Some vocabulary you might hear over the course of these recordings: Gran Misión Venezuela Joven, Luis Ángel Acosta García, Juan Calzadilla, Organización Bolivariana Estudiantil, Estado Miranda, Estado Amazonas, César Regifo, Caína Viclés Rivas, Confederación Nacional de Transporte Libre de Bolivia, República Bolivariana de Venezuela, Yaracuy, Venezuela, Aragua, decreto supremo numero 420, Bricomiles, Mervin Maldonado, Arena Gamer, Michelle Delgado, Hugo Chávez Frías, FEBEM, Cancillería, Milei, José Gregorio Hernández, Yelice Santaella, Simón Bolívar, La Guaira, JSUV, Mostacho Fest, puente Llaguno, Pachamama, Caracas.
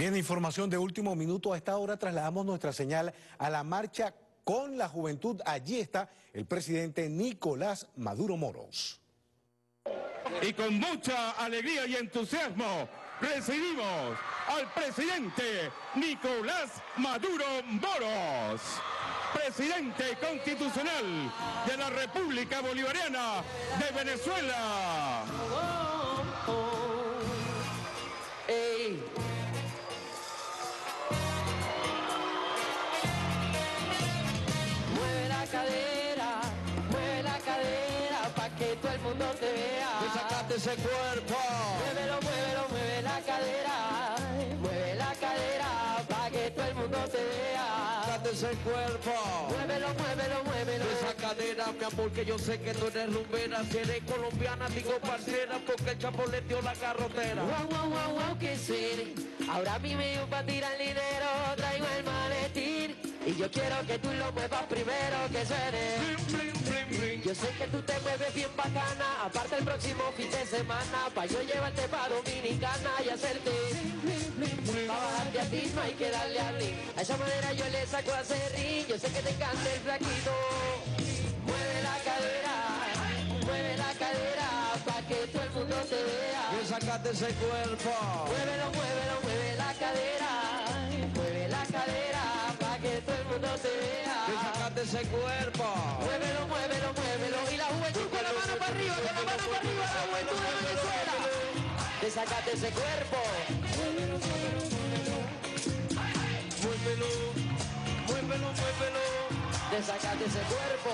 Bien, información de último minuto. A esta hora trasladamos nuestra señal a la marcha con la juventud. Allí está el presidente Nicolás Maduro Moros. Y con mucha alegría y entusiasmo recibimos al presidente Nicolás Maduro Moros, presidente constitucional de la República Bolivariana de Venezuela. Oh, oh, oh. Hey. Ese cuerpo, muévelo, muévelo, mueve la cadera, para que todo el mundo te vea. Sácate ese cuerpo, muévelo, muévelo, muévelo. Esa cadera, mi amor, que yo sé que tú eres rumbera, si eres colombiana, digo parcera, porque el Chapo le dio la carrotera. Wow, wow, wow, wow, que sí. Ahora a mí me dio para tirar el dinero, traigo el maletín, y yo quiero que tú lo muevas primero, que suene. Yo sé que tú te mueves bien bacana, aparte el próximo fin de semana, pa' yo llevarte pa' Dominicana y hacerte, pa' bajarte a ti no hay que darle a mí. A esa manera yo le saco a Cerri, yo sé que te encanta el flaquito. Mueve la cadera, pa' que todo el mundo te vea. Yo sacate ese cuerpo. Muévelo, muévelo, mueve la cadera. Mueve la cadera, pa' que todo el mundo te vea. Yo sacate ese cuerpo. Muévelo, muévelo. Y la juventud con la mano para arriba, con la mano para arriba, la juventud de Venezuela. Desacate ese cuerpo. Muévelo, muévelo, muévelo, muévelo. Desacate ese cuerpo.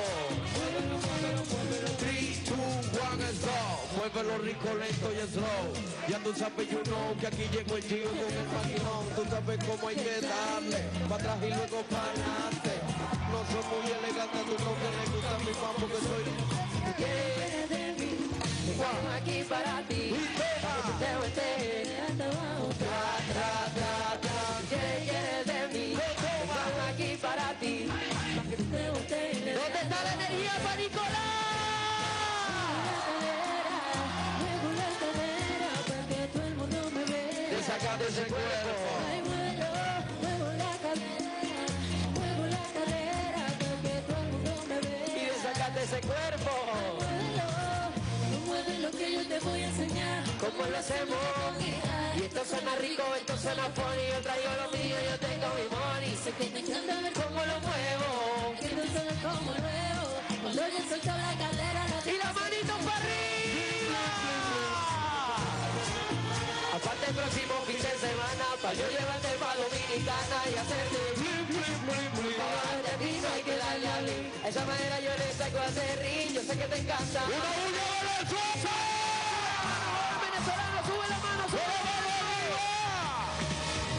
Muévelo, muévelo, muévelo. 3, 2, 1, and slow. Muévelo rico, lento y slow. Ya tú sabes, you know, que aquí llegó el tío con el maquinón. Tú sabes cómo hay que darle, para atrás y luego para adelante. No soy muy elegante, tú no que le gusta mi pan porque soy... ¿Qué quieres de mí? Estamos aquí para ti. ¿Qué quieres de mí? Estamos aquí para ti. ¿Dónde está la energía para Nicolás? Desacate ese cuerpo. Ese cuerpo. Muévelo, muévelo que yo te voy a enseñar cómo lo hacemos. Y esto suena rico, esto suena funny. Yo traigo lo mío, yo tengo mi money. Sé que te encanta ver cómo lo muevo, que no suena como nuevo. Cuando yo suelto la cadera la y la manito para arriba. Aparte el próximo fin de semana, pa' yo llevarte pa' Dominicana y hacerte. No hay que darle a mí. A esa manera yo le saco a Cerri, yo sé que te encanta. ¡Una uña de fuerza! ¡Venezolano, sube la mano, sube la mano arriba!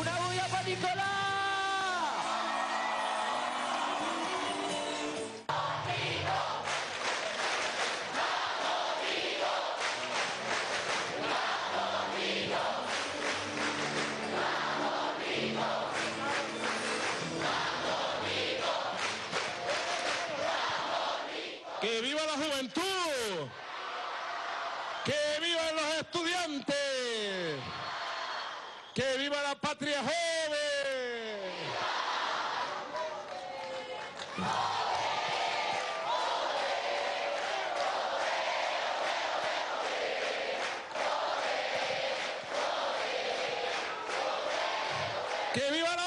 ¡Una bulla para Nicolás! ¡Que viva la juventud! ¡Que vivan los estudiantes! ¡Que viva la patria joven! ¡Viva la joven! ¡Que viva la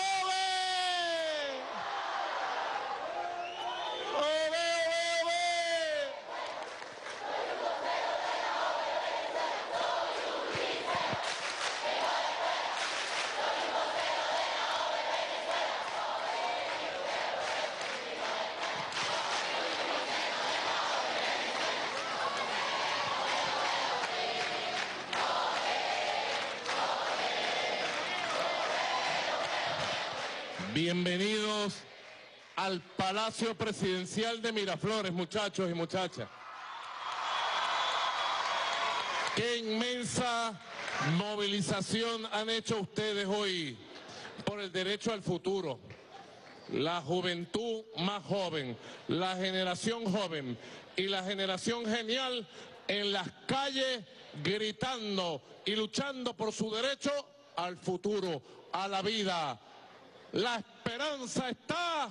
Bienvenidos al Palacio Presidencial de Miraflores, muchachos y muchachas. Qué inmensa movilización han hecho ustedes hoy por el derecho al futuro. La juventud más joven, la generación joven y la generación genial en las calles gritando y luchando por su derecho al futuro, a la vida. La esperanza está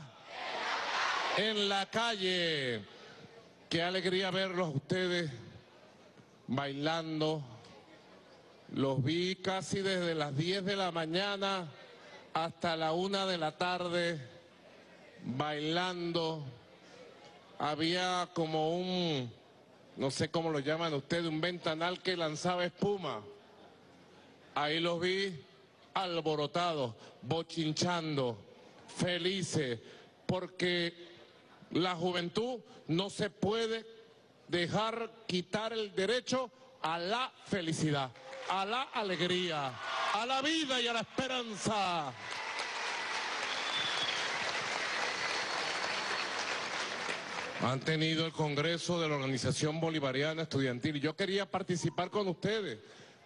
en la calle. Qué alegría verlos ustedes bailando. Los vi casi desde las 10 de la mañana hasta la 1 de la tarde bailando. Había como un, no sé cómo lo llaman ustedes, un ventanal que lanzaba espuma. Ahí los vi alborotados, bochinchando, felices, porque la juventud no se puede dejar quitar el derecho a la felicidad, a la alegría, a la vida y a la esperanza. Han tenido el Congreso de la Organización Bolivariana Estudiantil. Yo quería participar con ustedes,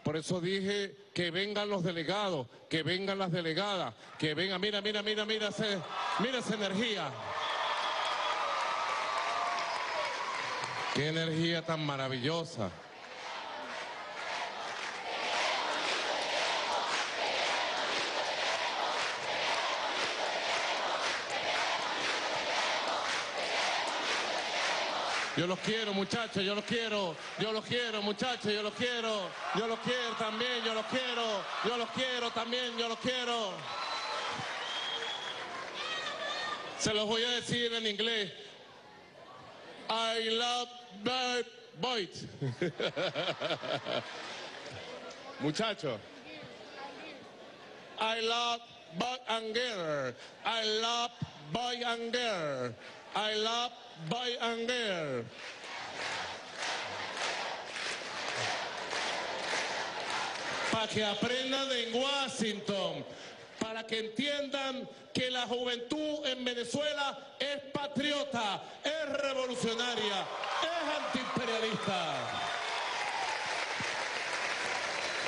por eso dije que vengan los delegados, que vengan las delegadas, que vengan, mira esa energía. ¡Qué energía tan maravillosa! Yo los quiero, muchachos, yo los quiero también, yo los quiero. Se los voy a decir en inglés. I love my boys. Muchachos. I love boy and girl. I love boy and girl. I love boy and girl. Para que aprendan en Washington, para que entiendan que la juventud en Venezuela es patriota, es revolucionaria, es antiimperialista.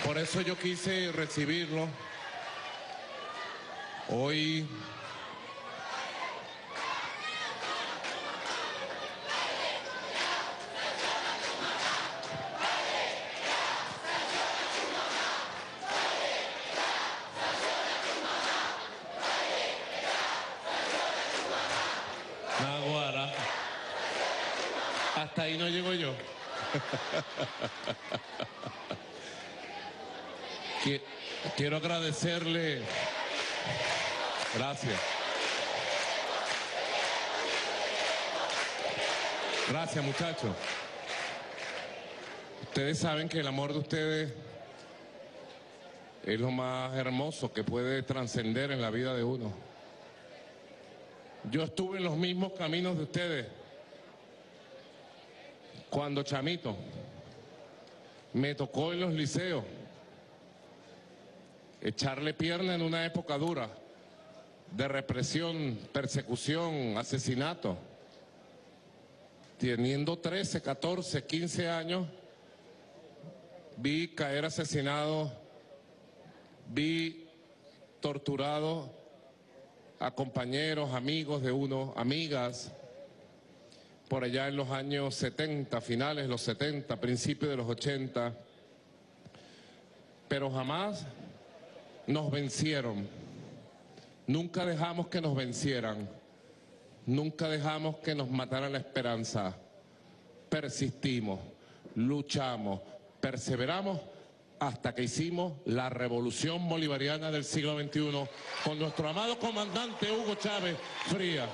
Por eso yo quise recibirlo. Hoy ahí no llego yo. Quiero agradecerle. Gracias. Gracias, muchachos. Ustedes saben que el amor de ustedes es lo más hermoso que puede trascender en la vida de uno. Yo estuve en los mismos caminos de ustedes. Cuando chamito, me tocó en los liceos echarle pierna en una época dura de represión, persecución, asesinato. Teniendo 13, 14, 15 años, vi caer asesinado, vi torturado a compañeros, amigos de uno, amigas. Por allá en los años 70, finales de los 70, principios de los 80. Pero jamás nos vencieron. Nunca dejamos que nos vencieran. Nunca dejamos que nos mataran la esperanza. Persistimos, luchamos, perseveramos hasta que hicimos la revolución bolivariana del siglo XXI con nuestro amado comandante Hugo Chávez Frías.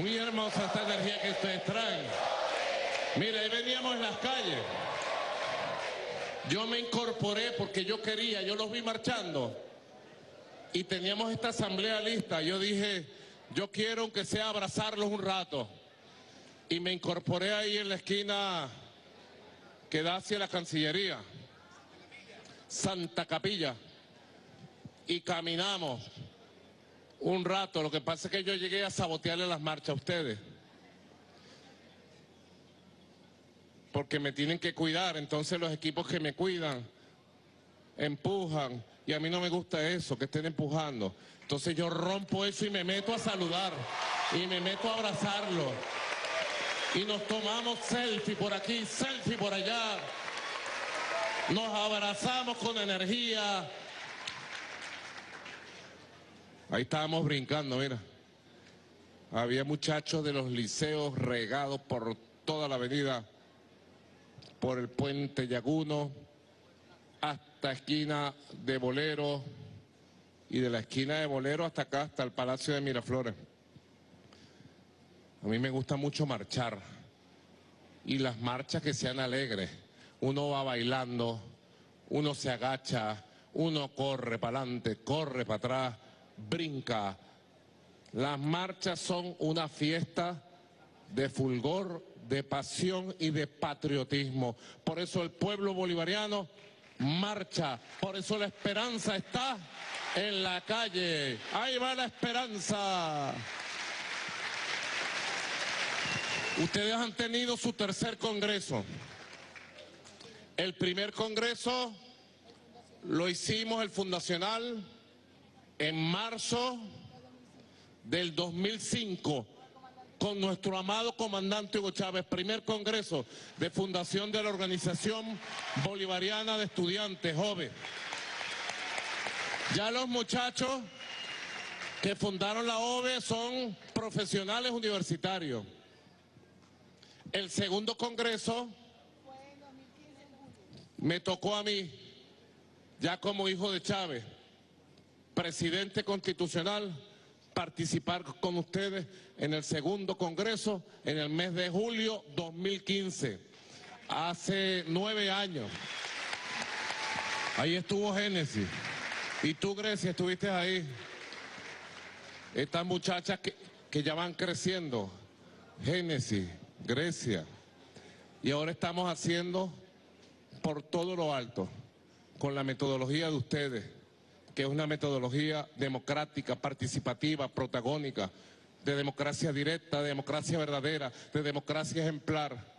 Muy hermosa esta energía que ustedes traen. Mira, ahí veníamos en las calles. Yo me incorporé porque yo quería, yo los vi marchando. Y teníamos esta asamblea lista. Yo dije, yo quiero aunque sea abrazarlos un rato. Y me incorporé ahí en la esquina que da hacia la Cancillería. Santa Capilla. Y caminamos. un rato, lo que pasa es que yo llegué a sabotearle las marchas a ustedes. Porque me tienen que cuidar, entonces los equipos que me cuidan, empujan, y a mí no me gusta eso, que estén empujando. Entonces yo rompo eso y me meto a saludar, y me meto a abrazarlo. Y nos tomamos selfie por aquí, selfie por allá. Nos abrazamos con energía. Ahí estábamos brincando, mira. Había muchachos de los liceos regados por toda la avenida, por el puente Llaguno, hasta esquina de Bolero, y de la esquina de Bolero hasta acá, hasta el Palacio de Miraflores. A mí me gusta mucho marchar, y las marchas que sean alegres. Uno va bailando, uno se agacha, uno corre para adelante, corre para atrás, brinca. Las marchas son una fiesta de fulgor, de pasión y de patriotismo. Por eso el pueblo bolivariano marcha, por eso la esperanza está en la calle. ¡Ahí va la esperanza! Ustedes han tenido su tercer congreso. El primer congreso lo hicimos, el fundacional, en marzo del 2005. Con nuestro amado comandante Hugo Chávez, primer congreso de fundación de la Organización Bolivariana de Estudiantes, OVE. Ya los muchachos que fundaron la OVE son profesionales universitarios. El segundo congreso me tocó a mí, ya como hijo de Chávez, presidente constitucional, participar con ustedes en el segundo congreso en el mes de julio 2015, hace 9 años. Ahí estuvo Génesis, y tú, Grecia, estuviste ahí. Estas muchachas que ya van creciendo, Génesis, Grecia, y ahora estamos haciendo por todo lo alto, con la metodología de ustedes, que es una metodología democrática, participativa, protagónica, de democracia directa, de democracia verdadera, de democracia ejemplar,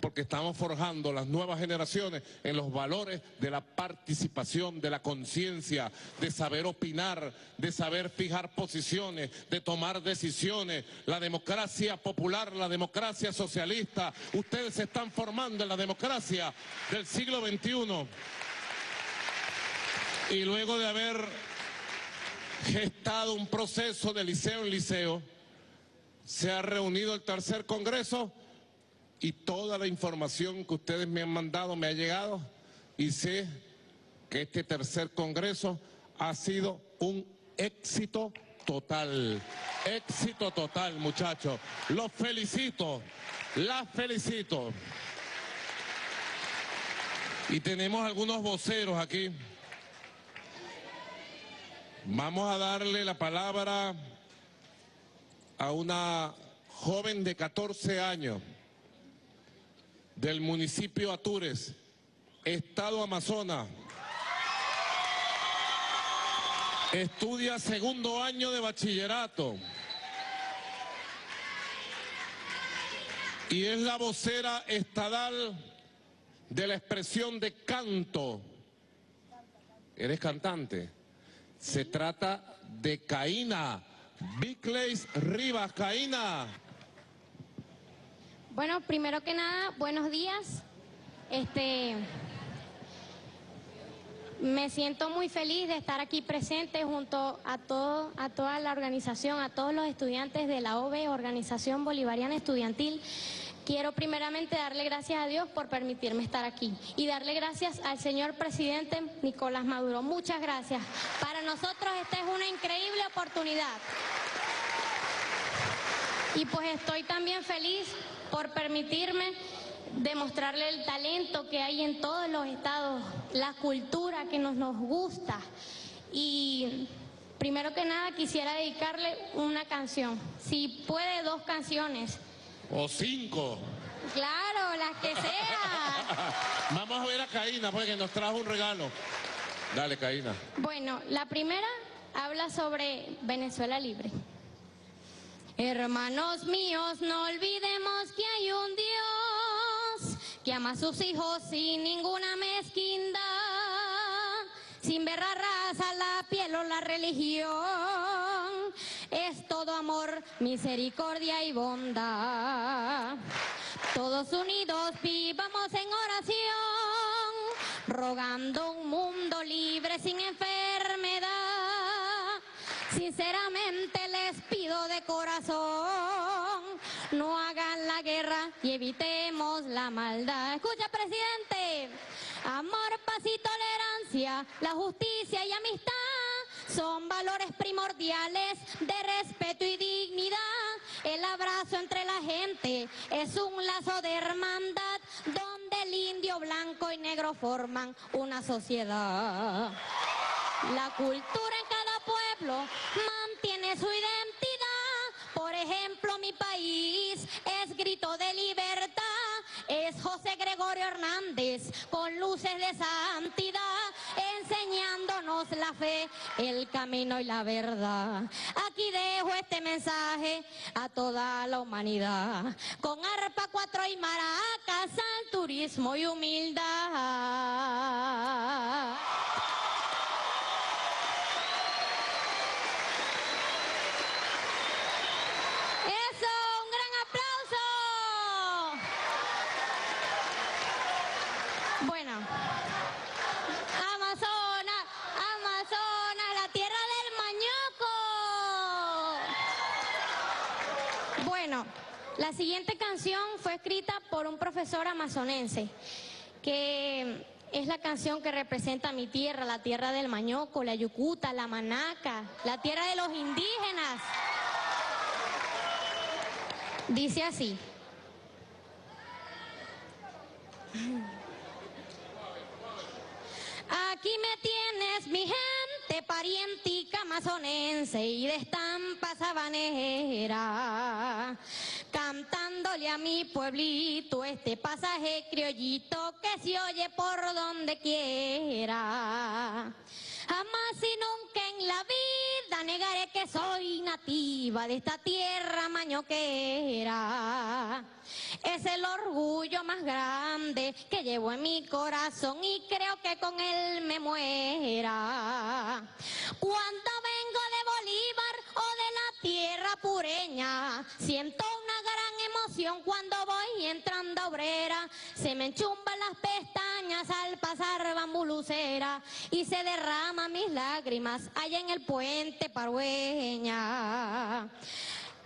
porque estamos forjando las nuevas generaciones en los valores de la participación, de la conciencia, de saber opinar, de saber fijar posiciones, de tomar decisiones. La democracia popular, la democracia socialista, ustedes se están formando en la democracia del siglo XXI. Y luego de haber gestado un proceso de liceo en liceo, se ha reunido el tercer congreso, y toda la información que ustedes me han mandado me ha llegado, y sé que este tercer congreso ha sido un éxito total. Éxito total, muchachos. Los felicito, las felicito. Y tenemos algunos voceros aquí. Vamos a darle la palabra a una joven de 14 años del municipio Atures, Estado Amazonas. Estudia segundo año de bachillerato. Y es la vocera estadal de la expresión de canto. ¿Eres cantante? Se trata de Caína Viclés Rivas. Caína. Bueno, primero que nada, buenos días. Me siento muy feliz de estar aquí presente junto a toda la organización, a todos los estudiantes de la OVE, Organización Bolivariana Estudiantil. Quiero primeramente darle gracias a Dios por permitirme estar aquí y darle gracias al señor presidente Nicolás Maduro. Muchas gracias. Para nosotros esta es una increíble oportunidad. Y pues estoy también feliz por permitirme demostrarle el talento que hay en todos los estados, la cultura que nos gusta. Y primero que nada quisiera dedicarle una canción, si puede 2 canciones. O 5. Claro, las que sean. Vamos a ver a Caína, porque nos trajo un regalo. Dale, Caína. Bueno, la primera habla sobre Venezuela libre. Hermanos míos, no olvidemos que hay un Dios que ama a sus hijos sin ninguna mezquindad, sin ver la raza, la piel o la religión. Es todo amor, misericordia y bondad. Todos unidos vivamos en oración, rogando un mundo libre sin enfermedad. Sinceramente les pido de corazón, no hagan la guerra y evitemos la maldad. Escucha, presidente. Amor, paz y tolerancia, la justicia y amistad son valores primordiales de respeto y dignidad. El abrazo entre la gente es un lazo de hermandad, donde el indio, blanco y negro forman una sociedad. La cultura en cada pueblo mantiene su identidad. Por ejemplo, mi país es grito de libertad. Es José Gregorio Hernández con luces de santidad, enseñándonos la fe, el camino y la verdad. Aquí dejo este mensaje a toda la humanidad. Con arpa, cuatro y maracas, al turismo y humildad. La siguiente canción fue escrita por un profesor amazonense, que es la canción que representa mi tierra, la tierra del mañoco, la yucuta, la manaca, la tierra de los indígenas. Dice así. Aquí me tienes, mi gente parientica amazonense y de estampa sabanera, cantándole a mi pueblito este pasaje criollito que se oye por donde quiera. Jamás y nunca en la vida negaré que soy nativa de esta tierra mañoquera. Es el orgullo más grande que llevo en mi corazón y creo que con él me muera. Cuando vengo de Bolívar o de la tierra pureña, siento una gran emoción cuando voy entrando a obrera. Se me enchumban las pestañas al pasar bambulucera y se derraman mis lágrimas allá en el puente Parhueña.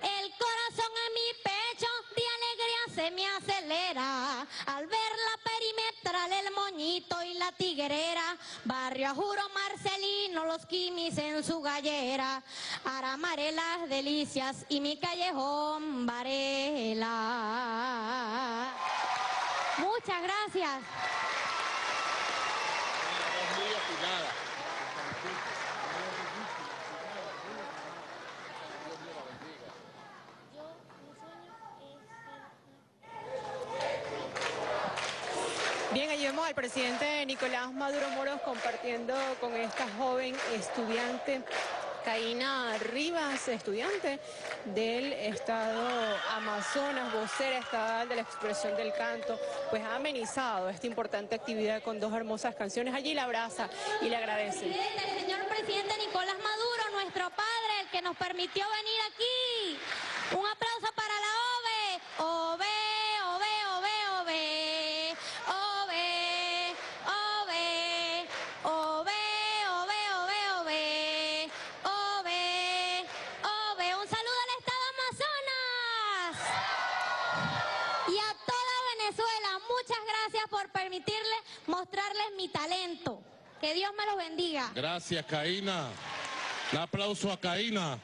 El corazón en mi pecho de alegría se me acelera al ver la perimetral, el moñito y la tiguerera. Barrio Ajuro, Marcelino, los quimis en su gallera. Aramaré las delicias y mi callejón Varela. Muchas gracias. Bien, ahí vemos al presidente Nicolás Maduro Moros compartiendo con esta joven estudiante, Caína Rivas, estudiante del Estado Amazonas, vocera estatal de la expresión del canto, pues ha amenizado esta importante actividad con dos hermosas canciones. Allí la abraza y le agradece. El señor presidente Nicolás Maduro, nuestro padre, el que nos permitió venir aquí. Un aplauso para la OVE. OVE. Mostrarles mi talento. Que Dios me los bendiga. Gracias, Caína. Un aplauso a Caína.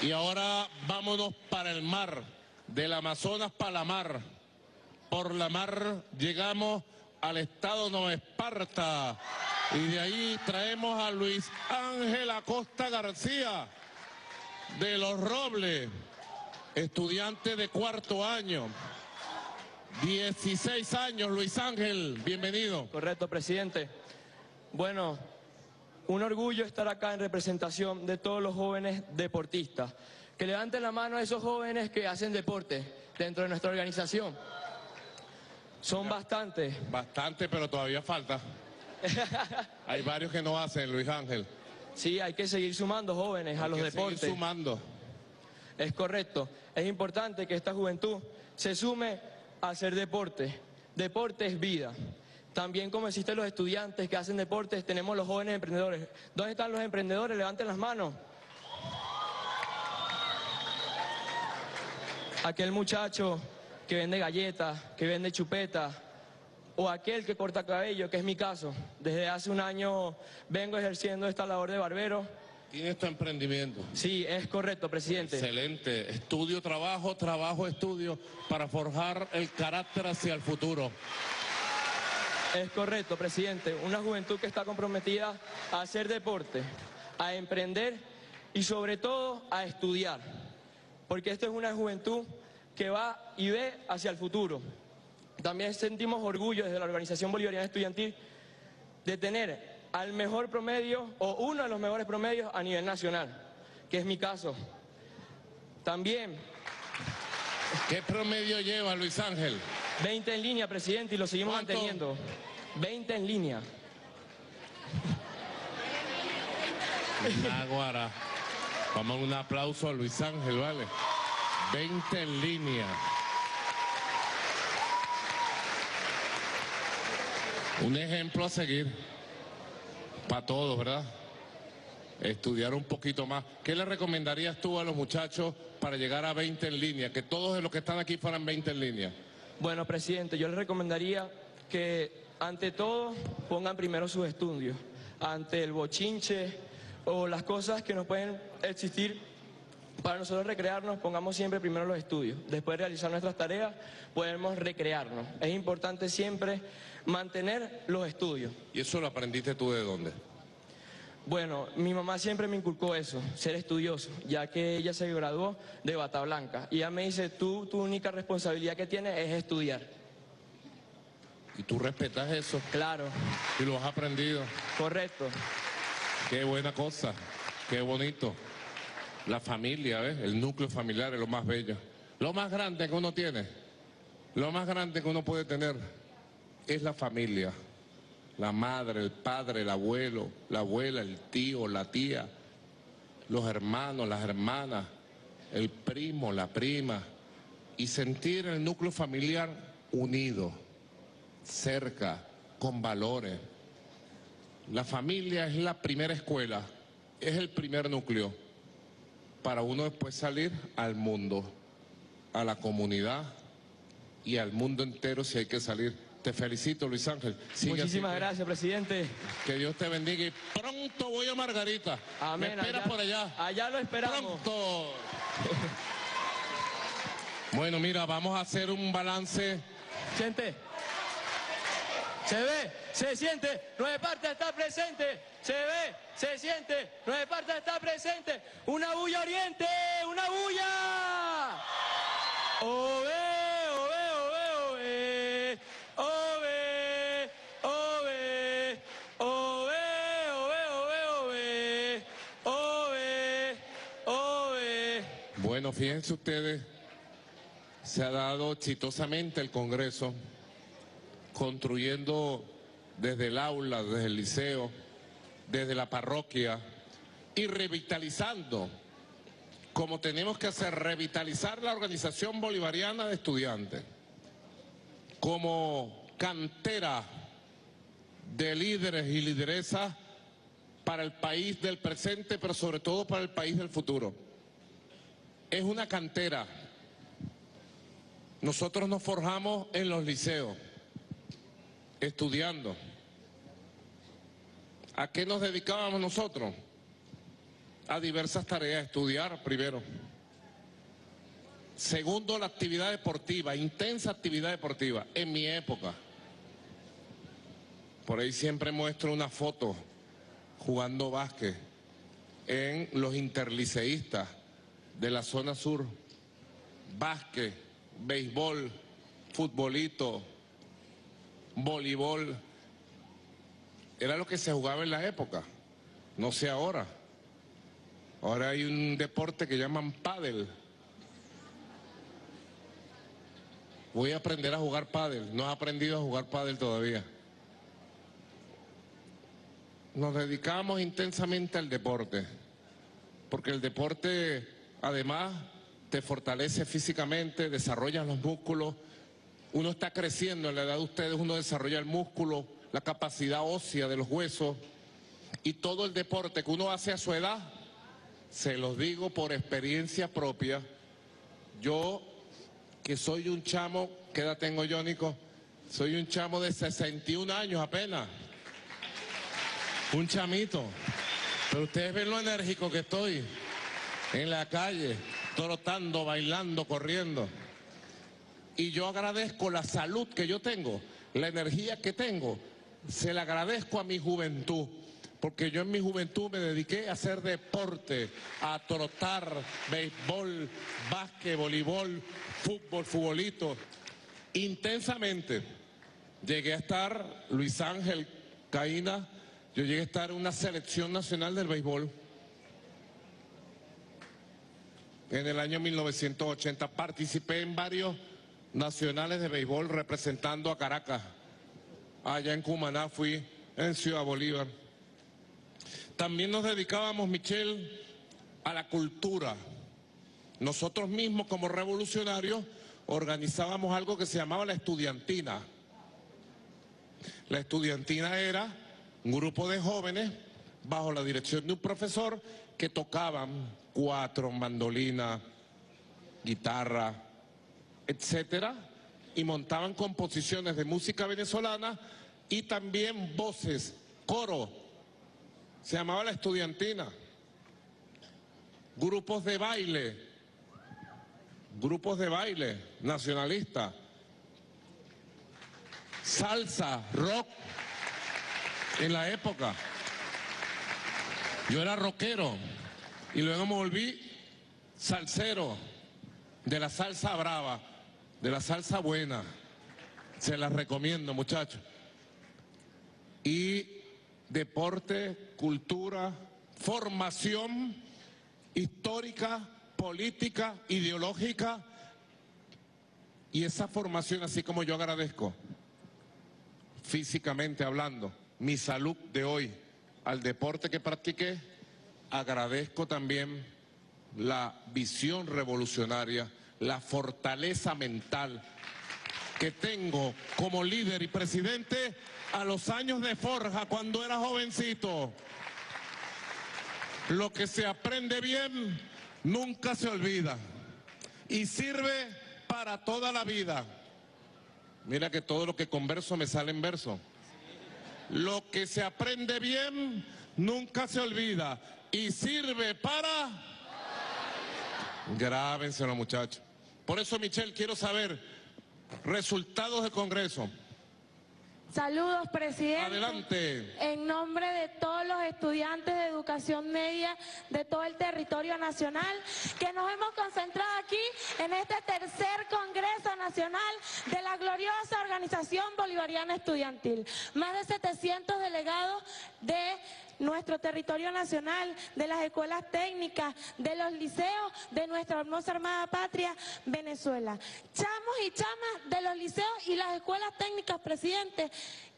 Y ahora vámonos para el mar, del Amazonas para la mar. Por la mar llegamos al estado Nueva Esparta. Y de ahí traemos a Luis Ángel Acosta García, de Los Robles, estudiante de cuarto año. 16 años, Luis Ángel, bienvenido. Correcto, presidente. Bueno, Un orgullo estar acá en representación de todos los jóvenes deportistas. Que levanten la mano a esos jóvenes que hacen deporte dentro de nuestra organización. Son bastantes. Bastante, pero todavía falta. Hay varios que no hacen, Luis Ángel. Sí, hay que seguir sumando jóvenes a los deportes. Seguir sumando. Es correcto. Es importante que esta juventud se sume a hacer deporte. Deporte es vida. También como existen los estudiantes que hacen deportes, tenemos los jóvenes emprendedores. ¿Dónde están los emprendedores? Levanten las manos. Aquel muchacho que vende galletas, que vende chupetas, o aquel que corta cabello, que es mi caso. Desde hace un año vengo ejerciendo esta labor de barbero. ¿Tienes tu emprendimiento? Sí, es correcto, presidente. Excelente. Estudio, trabajo, trabajo, estudio, para forjar el carácter hacia el futuro. Es correcto, presidente. Una juventud que está comprometida a hacer deporte, a emprender y sobre todo a estudiar. Porque esta es una juventud que va y ve hacia el futuro. También sentimos orgullo desde la Organización Bolivariana Estudiantil de tener al mejor promedio o uno de los mejores promedios a nivel nacional, que es mi caso. También... ¿Qué promedio lleva, Luis Ángel? 20 en línea, presidente, y lo seguimos manteniendo. 20 en línea. Naguará. Vamos a un aplauso a Luis Ángel, ¿vale? 20 en línea. Un ejemplo a seguir. Para todos, ¿verdad? Estudiar un poquito más. ¿Qué le recomendarías tú a los muchachos para llegar a 20 en línea? Que todos de los que están aquí fueran 20 en línea. Bueno, presidente, yo les recomendaría que, ante todo, pongan primero sus estudios. Ante el bochinche o las cosas que nos pueden existir, para nosotros recrearnos, pongamos siempre primero los estudios. Después de realizar nuestras tareas, podemos recrearnos. Es importante siempre mantener los estudios. ¿Y eso lo aprendiste tú de dónde? Bueno, mi mamá siempre me inculcó eso, ser estudioso, ya que ella se graduó de bata blanca. Y ella me dice, tú, tu única responsabilidad que tienes es estudiar. ¿Y tú respetas eso? Claro. ¿Y lo has aprendido? Correcto. Qué buena cosa, qué bonito. La familia, ¿ves? El núcleo familiar es lo más bello. Lo más grande que uno tiene, lo más grande que uno puede tener es la familia. La madre, el padre, el abuelo, la abuela, el tío, la tía, los hermanos, las hermanas, el primo, la prima. Y sentir el núcleo familiar unido, cerca, con valores. La familia es la primera escuela, es el primer núcleo para uno después salir al mundo, a la comunidad y al mundo entero si hay que salir. Te felicito, Luis Ángel. Sigue Muchísimas así. Gracias, presidente. Que Dios te bendiga y pronto voy a Margarita. Amén. Me esperas allá, por allá. Allá lo esperamos. Pronto. Bueno, mira, vamos a hacer un balance. Siente. Se ve, se siente. Nueva Esparta está presente. Se ve, se siente. Nueva Esparta está presente. Una bulla, Oriente. Una bulla. ¡Ove! Bueno, fíjense ustedes, se ha dado exitosamente el Congreso, construyendo desde el aula, desde el liceo, desde la parroquia, y revitalizando, como tenemos que hacer, revitalizar la Organización Bolivariana de Estudiantes, como cantera de líderes y lideresas para el país del presente, pero sobre todo para el país del futuro. Es una cantera. Nosotros nos forjamos en los liceos, estudiando. ¿A qué nos dedicábamos nosotros? A diversas tareas, estudiar primero. Segundo, la actividad deportiva, intensa actividad deportiva, en mi época. Por ahí siempre muestro una foto jugando básquet en los interliceístas de la zona sur, básquet, béisbol, futbolito, voleibol, era lo que se jugaba en la época. No sé ahora. Ahora hay un deporte que llaman pádel. Voy a aprender a jugar pádel. No has aprendido a jugar pádel todavía. Nos dedicamos intensamente al deporte, porque el deporte además te fortalece físicamente, desarrollas los músculos. Uno está creciendo en la edad de ustedes, uno desarrolla el músculo, la capacidad ósea de los huesos, y todo el deporte que uno hace a su edad, se los digo por experiencia propia. Yo, que soy un chamo, ¿qué edad tengo yo, Nico? Soy un chamo de 61 años apenas. Un chamito, pero ustedes ven lo enérgico que estoy en la calle, trotando, bailando, corriendo. Y yo agradezco la salud que yo tengo, la energía que tengo, se la agradezco a mi juventud, porque yo en mi juventud me dediqué a hacer deporte, a trotar, béisbol, básquet, voleibol, fútbol, futbolito, intensamente. Llegué a estar, Luis Ángel, Caína, yo llegué a estar en una selección nacional del béisbol en el año 1980. Participé en varios nacionales de béisbol representando a Caracas. Allá en Cumaná fui, en Ciudad Bolívar. También nos dedicábamos, Michelle, a la cultura. Nosotros mismos como revolucionarios organizábamos algo que se llamaba la estudiantina. La estudiantina era un grupo de jóvenes bajo la dirección de un profesor que tocaban cuatro, mandolina, guitarra, etcétera, y montaban composiciones de música venezolana y también voces, coro. Se llamaba la estudiantina. Grupos de baile nacionalista, salsa, rock. En la época, yo era rockero y luego me volví salsero, de la salsa brava, de la salsa buena. Se las recomiendo, muchachos. Y deporte, cultura, formación histórica, política, ideológica. Y esa formación, así como yo agradezco, físicamente hablando, mi salud de hoy al deporte que practiqué, agradezco también la visión revolucionaria, la fortaleza mental que tengo como líder y presidente a los años de forja cuando era jovencito. Lo que se aprende bien nunca se olvida y sirve para toda la vida. Mira que todo lo que converso me sale en verso. Lo que se aprende bien nunca se olvida y sirve para... Grábenselo, muchachos. Por eso, Michelle, quiero saber resultados del Congreso. Saludos, presidente. Adelante. En nombre de todos los estudiantes de educación media de todo el territorio nacional, que nos hemos concentrado aquí en este tercer Congreso Nacional de la gloriosa Organización Bolivariana Estudiantil. Más de 700 delegados de nuestro territorio nacional, de las escuelas técnicas, de los liceos, de nuestra hermosa armada patria, Venezuela. Chamos y chamas de los liceos y las escuelas técnicas, presidente,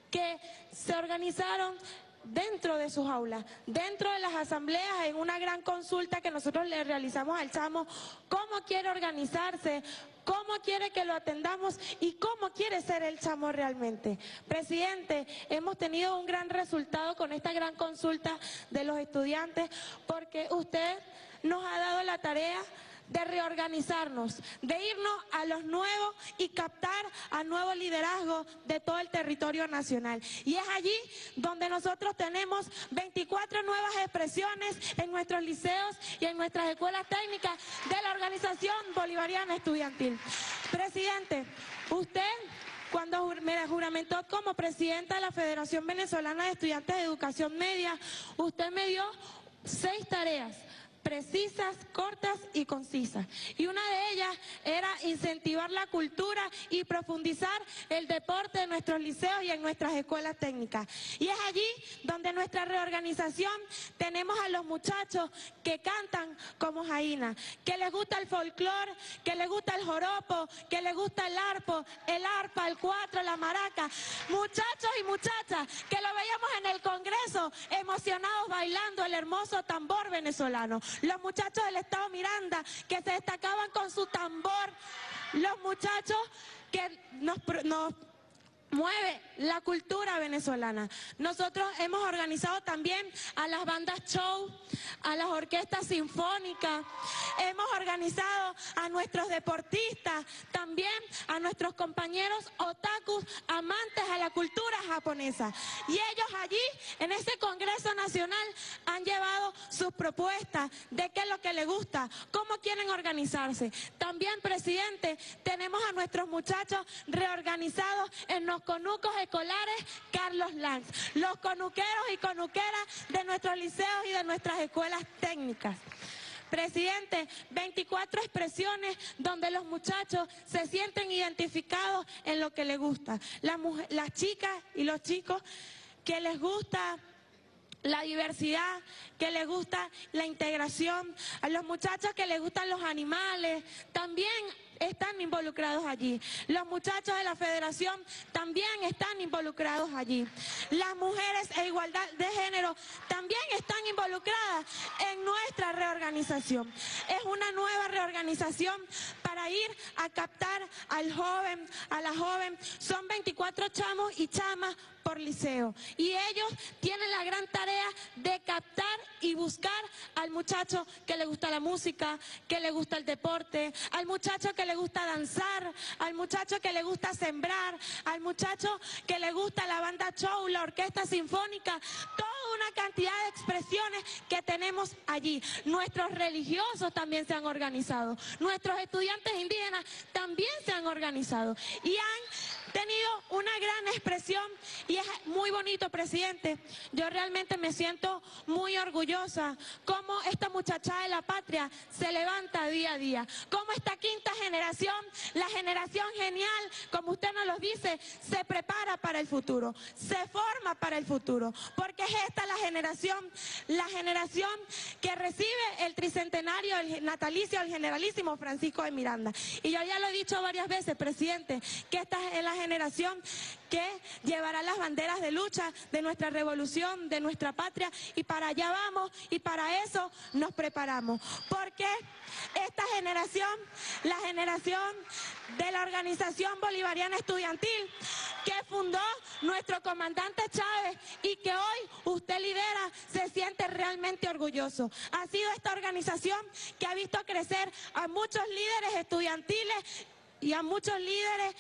que se organizaron dentro de sus aulas, dentro de las asambleas, en una gran consulta que nosotros le realizamos al chamo, cómo quiere organizarse, cómo quiere que lo atendamos y cómo quiere ser el chamo realmente. Presidente, hemos tenido un gran resultado con esta gran consulta de los estudiantes, porque usted nos ha dado la tarea de reorganizarnos, de irnos a los nuevos y captar a nuevos liderazgos de todo el territorio nacional. Y es allí donde nosotros tenemos 24 nuevas expresiones en nuestros liceos y en nuestras escuelas técnicas de la Organización Bolivariana Estudiantil. Presidente, usted, cuando me juramentó como presidenta de la Federación Venezolana de Estudiantes de Educación Media, usted me dio 6 tareas precisas, cortas y concisas. Y una de ellas era incentivar la cultura y profundizar el deporte en nuestros liceos y en nuestras escuelas técnicas. Y es allí donde nuestra reorganización tenemos a los muchachos que cantan como Jaina, que les gusta el folclore, que les gusta el joropo, que les gusta el arpo, el arpa, el cuatro, la maraca. Muchachos y muchachas que lo veíamos en el Congreso emocionados bailando el hermoso tambor venezolano. Los muchachos del Estado Miranda que se destacaban con su tambor. Los muchachos que nos mueve la cultura venezolana. Nosotros hemos organizado también a las bandas show, a las orquestas sinfónicas, hemos organizado a nuestros deportistas, también a nuestros compañeros otakus, amantes a la cultura japonesa. Y ellos allí, en ese Congreso Nacional, han llevado sus propuestas de qué es lo que les gusta, cómo quieren organizarse. También, presidente, tenemos a nuestros muchachos reorganizados en los conucos escolares Carlos Lanz, los conuqueros y conuqueras de nuestros liceos y de nuestras escuelas técnicas. Presidente, 24 expresiones donde los muchachos se sienten identificados en lo que les gusta. Las chicas y los chicos que les gusta la diversidad, que les gusta la integración, a los muchachos que les gustan los animales, también están involucrados allí. Los muchachos de la federación también están involucrados allí. Las mujeres e igualdad de género también están involucradas en nuestra reorganización. Es una nueva reorganización para ir a captar al joven, a la joven. Son 24 chamos y chamas por liceo. Y ellos tienen la gran tarea de captar y buscar al muchacho que le gusta la música, que le gusta el deporte, al muchacho que le gusta danzar, al muchacho que le gusta sembrar, al muchacho que le gusta la banda show, la orquesta sinfónica, toda una cantidad de expresiones que tenemos allí. Nuestros religiosos también se han organizado, nuestros estudiantes indígenas también se han organizado y han tenido una gran expresión y es muy bonito, presidente. Yo realmente me siento muy orgullosa cómo esta muchachada de la patria se levanta día a día, cómo esta quinta generación, la generación genial, como usted nos lo dice, se prepara para el futuro, se forma para el futuro, porque es esta la generación que recibe el tricentenario, el natalicio, el generalísimo Francisco de Miranda. Y yo ya lo he dicho varias veces, presidente, que esta es la generación que llevará las banderas de lucha de nuestra revolución, de nuestra patria, y para allá vamos y para eso nos preparamos, porque esta generación, la generación de la Organización Bolivariana Estudiantil que fundó nuestro comandante Chávez y que hoy usted lidera, se siente realmente orgulloso. Ha sido esta organización que ha visto crecer a muchos líderes estudiantiles y a muchos líderes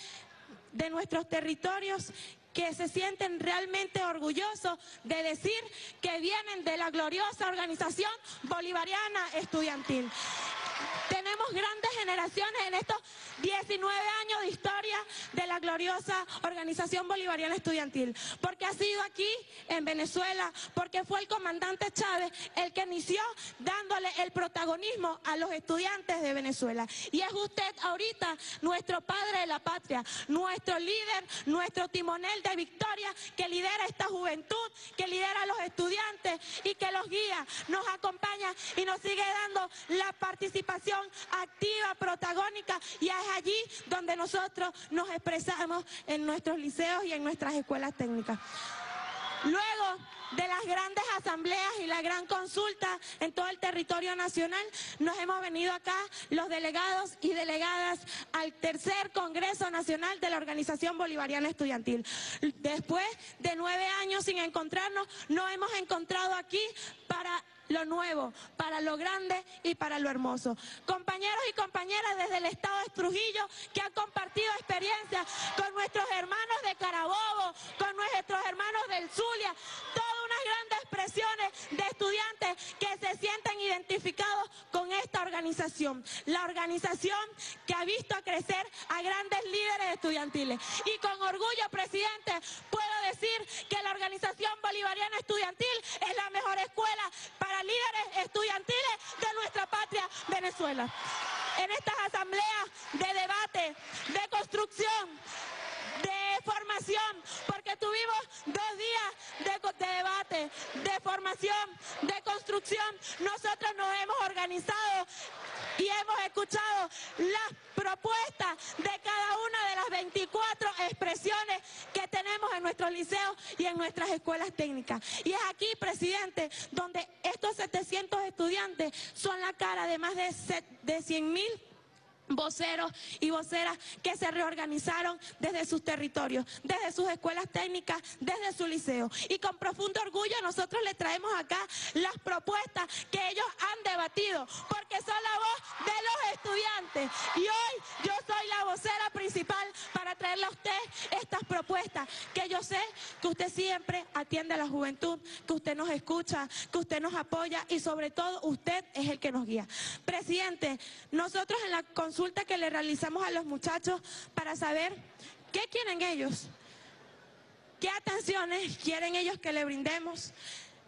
de nuestros territorios que se sienten realmente orgullosos de decir que vienen de la gloriosa Organización Bolivariana Estudiantil. Tenemos grandes generaciones en estos 19 años de historia de la gloriosa Organización Bolivariana Estudiantil, porque ha sido aquí en Venezuela, porque fue el comandante Chávez el que inició dándole el protagonismo a los estudiantes de Venezuela. Y es usted ahorita nuestro padre de la patria, nuestro líder, nuestro timonel de victoria, que lidera esta juventud, que lidera a los estudiantes y que los guía, nos acompaña y nos sigue dando la participación activa, protagónica, y es allí donde nosotros nos expresamos en nuestros liceos y en nuestras escuelas técnicas. Luego de las grandes asambleas y la gran consulta en todo el territorio nacional, nos hemos venido acá los delegados y delegadas al tercer Congreso Nacional de la Organización Bolivariana Estudiantil. Después de 9 años sin encontrarnos, nos hemos encontrado aquí para lo nuevo, para lo grande y para lo hermoso. Compañeros y compañeras desde el estado de Trujillo que han compartido experiencias con nuestros hermanos de Carabobo, con nuestros hermanos del Zulia, todas unas grandes expresiones de estudiantes que se sienten identificados con esta organización organización. La organización que ha visto a crecer a grandes líderes estudiantiles. Y con orgullo, presidente, puedo decir que la Organización Bolivariana Estudiantil es la mejor escuela para líderes estudiantiles de nuestra patria, Venezuela. En estas asambleas de debate, de construcción, de formación, porque tuvimos 2 días de debate, de formación, de construcción, nosotros nos hemos organizado y hemos escuchado las propuestas de cada una de las 24 expresiones que tenemos en nuestros liceos y en nuestras escuelas técnicas. Y es aquí, presidente, donde estos 700 estudiantes son la cara de más de 100.000 voceros y voceras que se reorganizaron desde sus territorios, desde sus escuelas técnicas, desde su liceo. Y con profundo orgullo nosotros les traemos acá las propuestas que ellos han debatido, porque son la voz de los estudiantes. Y hoy yo soy la vocera principal para traerle a usted estas propuestas, que yo sé que usted siempre atiende a la juventud, que usted nos escucha, que usted nos apoya y sobre todo usted es el que nos guía. Presidente, nosotros en la consulta que le realizamos a los muchachos para saber qué quieren ellos, qué atenciones quieren ellos que le brindemos.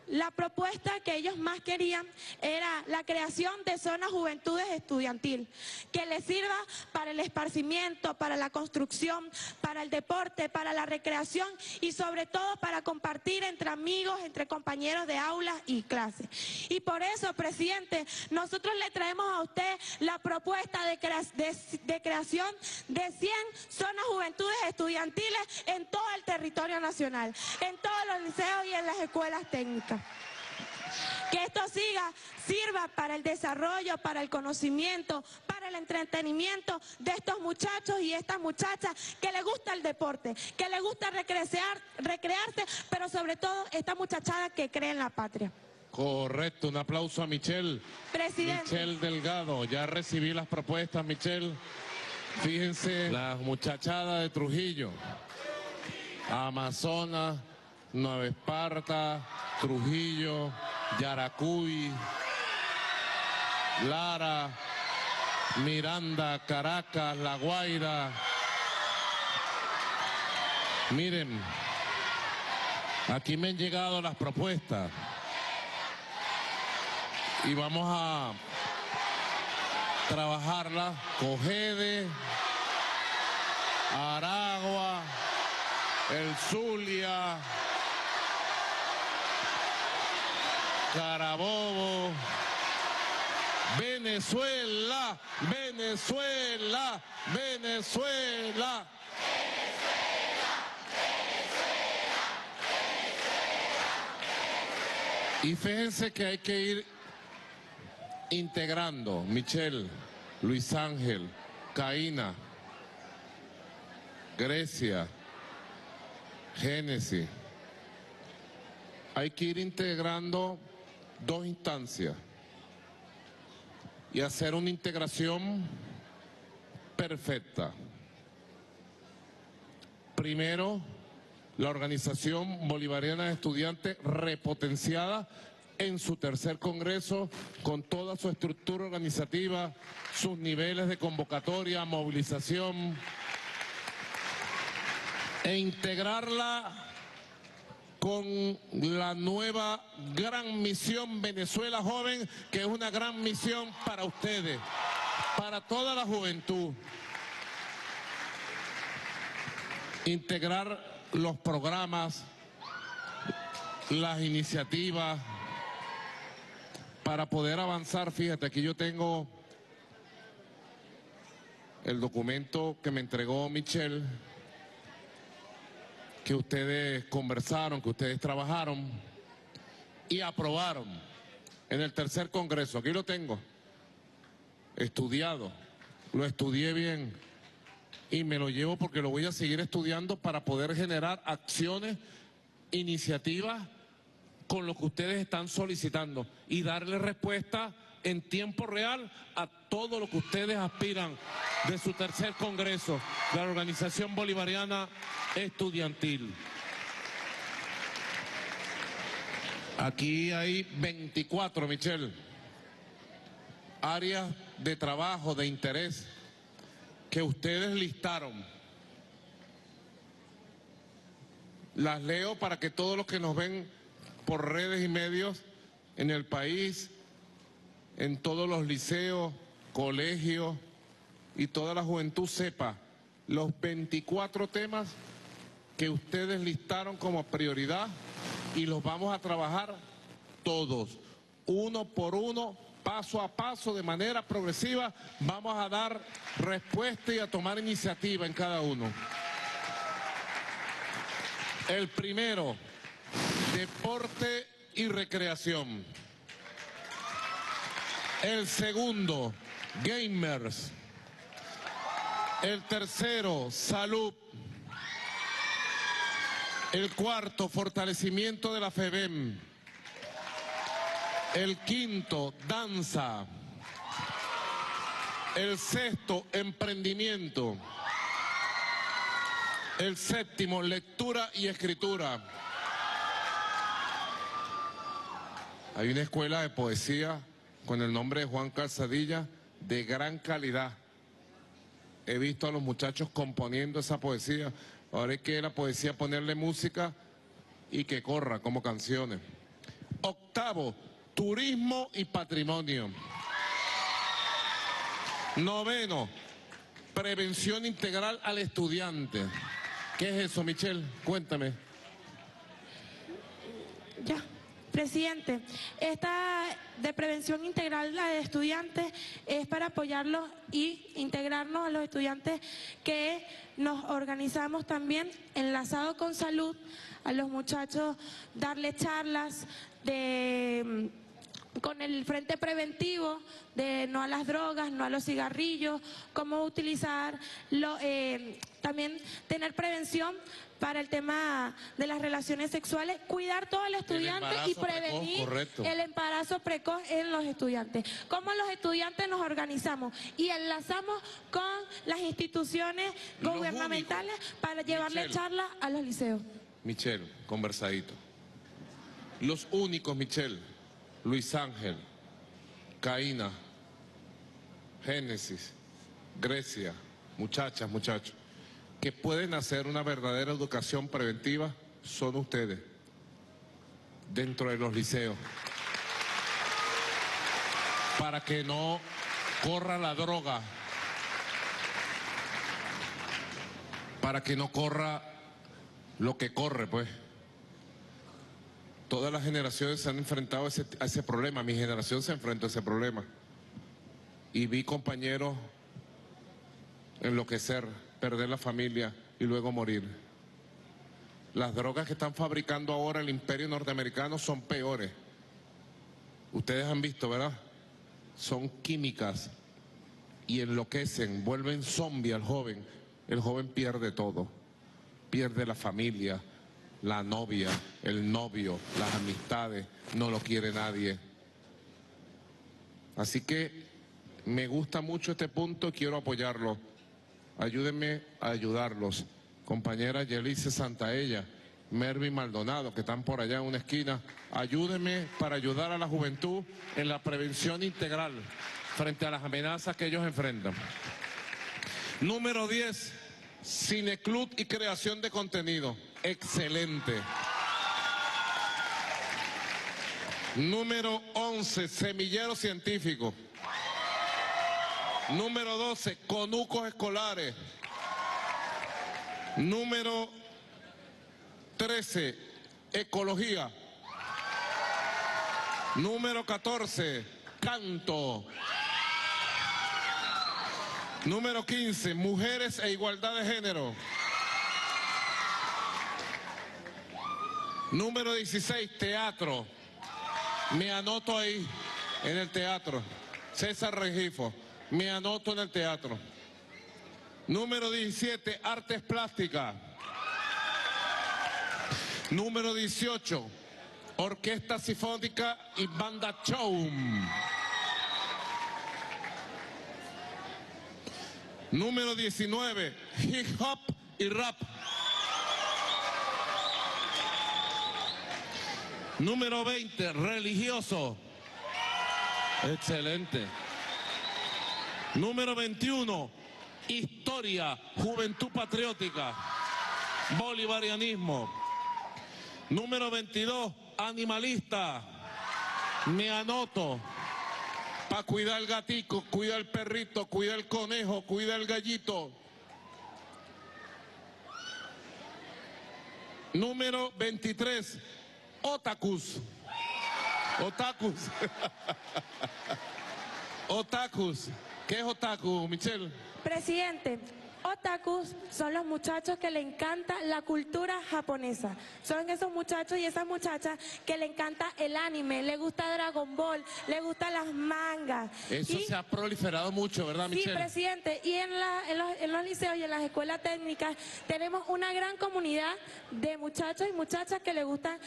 La propuesta que ellos más querían era la creación de zonas juventudes estudiantil, que les sirva para el esparcimiento, para la construcción, para el deporte, para la recreación y sobre todo para compartir entre amigos, entre compañeros de aulas y clases. Y por eso, presidente, nosotros le traemos a usted la propuesta de creación de 100 zonas juventudes estudiantiles en todo el territorio nacional, en todos los liceos y en las escuelas técnicas. Que esto sirva para el desarrollo, para el conocimiento, para el entretenimiento de estos muchachos y estas muchachas que les gusta el deporte, que les gusta recrearse, pero sobre todo esta muchachada que cree en la patria. Correcto, un aplauso a Michelle. Presidente. Michelle Delgado, ya recibí las propuestas, Michelle. Fíjense, la muchachada de Trujillo, Amazonas, Nueva Esparta, Trujillo, Yaracuy, Lara, Miranda, Caracas, La Guaira. Miren, aquí me han llegado las propuestas y vamos a trabajarlas. Cogede, Aragua, el Zulia, Carabobo, Venezuela, Venezuela, Venezuela. Y fíjense que hay que ir integrando, Michelle, Luis Ángel, Caína, Grecia, Génesis. Hay que ir integrando 2 instancias y hacer una integración perfecta. Primero, la Organización Bolivariana de Estudiantes repotenciada en su tercer congreso con toda su estructura organizativa, sus niveles de convocatoria, movilización, e integrarla con la nueva Gran Misión Venezuela Joven, que es una gran misión para ustedes, para toda la juventud. Integrar los programas, las iniciativas, para poder avanzar. Fíjate, aquí yo tengo el documento que me entregó Michelle, que ustedes conversaron, que ustedes trabajaron y aprobaron en el tercer congreso. Aquí lo tengo, estudiado, lo estudié bien y me lo llevo porque lo voy a seguir estudiando para poder generar acciones, iniciativas con lo que ustedes están solicitando y darle respuesta en tiempo real a todo lo que ustedes aspiran de su tercer congreso, de la Organización Bolivariana Estudiantil. Aquí hay 24, Michelle. áreas de trabajo, de interés, que ustedes listaron. Las leo para que todos los que nos ven por redes y medios en el país, en todos los liceos, colegios y toda la juventud sepa los 24 temas que ustedes listaron como prioridad y los vamos a trabajar todos, uno por uno, paso a paso, de manera progresiva, vamos a dar respuesta y a tomar iniciativa en cada uno. El primero, deporte y recreación. El segundo, gamers. El tercero, salud. El cuarto, fortalecimiento de la FEBEM. El quinto, danza. El sexto, emprendimiento. El séptimo, lectura y escritura. Hay una escuela de poesía con el nombre de Juan Calzadilla de gran calidad. He visto a los muchachos componiendo esa poesía. Ahora hay que la poesía ponerle música y que corra como canciones. Octavo, turismo y patrimonio. Noveno, prevención integral al estudiante. ¿Qué es eso, Michelle? Cuéntame. Ya, presidente. Esta de prevención integral al estudiante es para apoyarlos y integrarnos a los estudiantes que nos organizamos también, enlazado con salud, a los muchachos darle charlas de... con el frente preventivo de no a las drogas, no a los cigarrillos, cómo utilizar, también tener prevención para el tema de las relaciones sexuales, cuidar todo al estudiante y prevenir el embarazo precoz en los estudiantes. Cómo los estudiantes nos organizamos y enlazamos con las instituciones gubernamentales para llevarle charlas a los liceos. Michelle, conversadito. Los únicos, Michelle, Luis Ángel, Caína, Génesis, Grecia, muchachas, muchachos, que pueden hacer una verdadera educación preventiva son ustedes, dentro de los liceos, para que no corra la droga, para que no corra lo que corre, pues. Todas las generaciones se han enfrentado a ese problema. Mi generación se enfrentó a ese problema. Y vi compañeros enloquecer, perder la familia y luego morir. Las drogas que están fabricando ahora el imperio norteamericano son peores. Ustedes han visto, ¿verdad? Son químicas y enloquecen, vuelven zombie al joven. El joven pierde todo, pierde la familia, la novia, el novio, las amistades, no lo quiere nadie. Así que me gusta mucho este punto, quiero apoyarlo. Ayúdenme a ayudarlos. Compañera Yelice Santaella, Mervin Maldonado, que están por allá en una esquina, ayúdenme para ayudar a la juventud en la prevención integral frente a las amenazas que ellos enfrentan. Número 10, cineclub y creación de contenido. Excelente. Número 11, semillero científico. Número 12, conucos escolares. Número 13, ecología. Número 14, canto. Número 15, mujeres e igualdad de género. Número 16, teatro. Me anoto ahí, en el teatro. César Regifo, me anoto en el teatro. Número 17, artes plásticas. Número 18, orquesta sinfónica y banda show. Número 19, hip hop y rap. Número 20, religioso. Excelente. Número 21, historia, juventud patriótica, bolivarianismo. Número 22, animalista, me anoto. Para cuidar el gatico, cuidar el perrito, cuidar el conejo, cuidar el gallito. Número 23, otakus. Otakus. Otakus. ¿Qué es otaku, Michelle? Presidente, otakus son los muchachos que le encanta la cultura japonesa. Son esos muchachos y esas muchachas que le encanta el anime, le gusta Dragon Ball, le gustan las mangas. Eso se ha proliferado mucho, ¿verdad, Michelle? Sí, presidente. Y en los liceos y en las escuelas técnicas tenemos una gran comunidad de muchachos y muchachas que le gustan,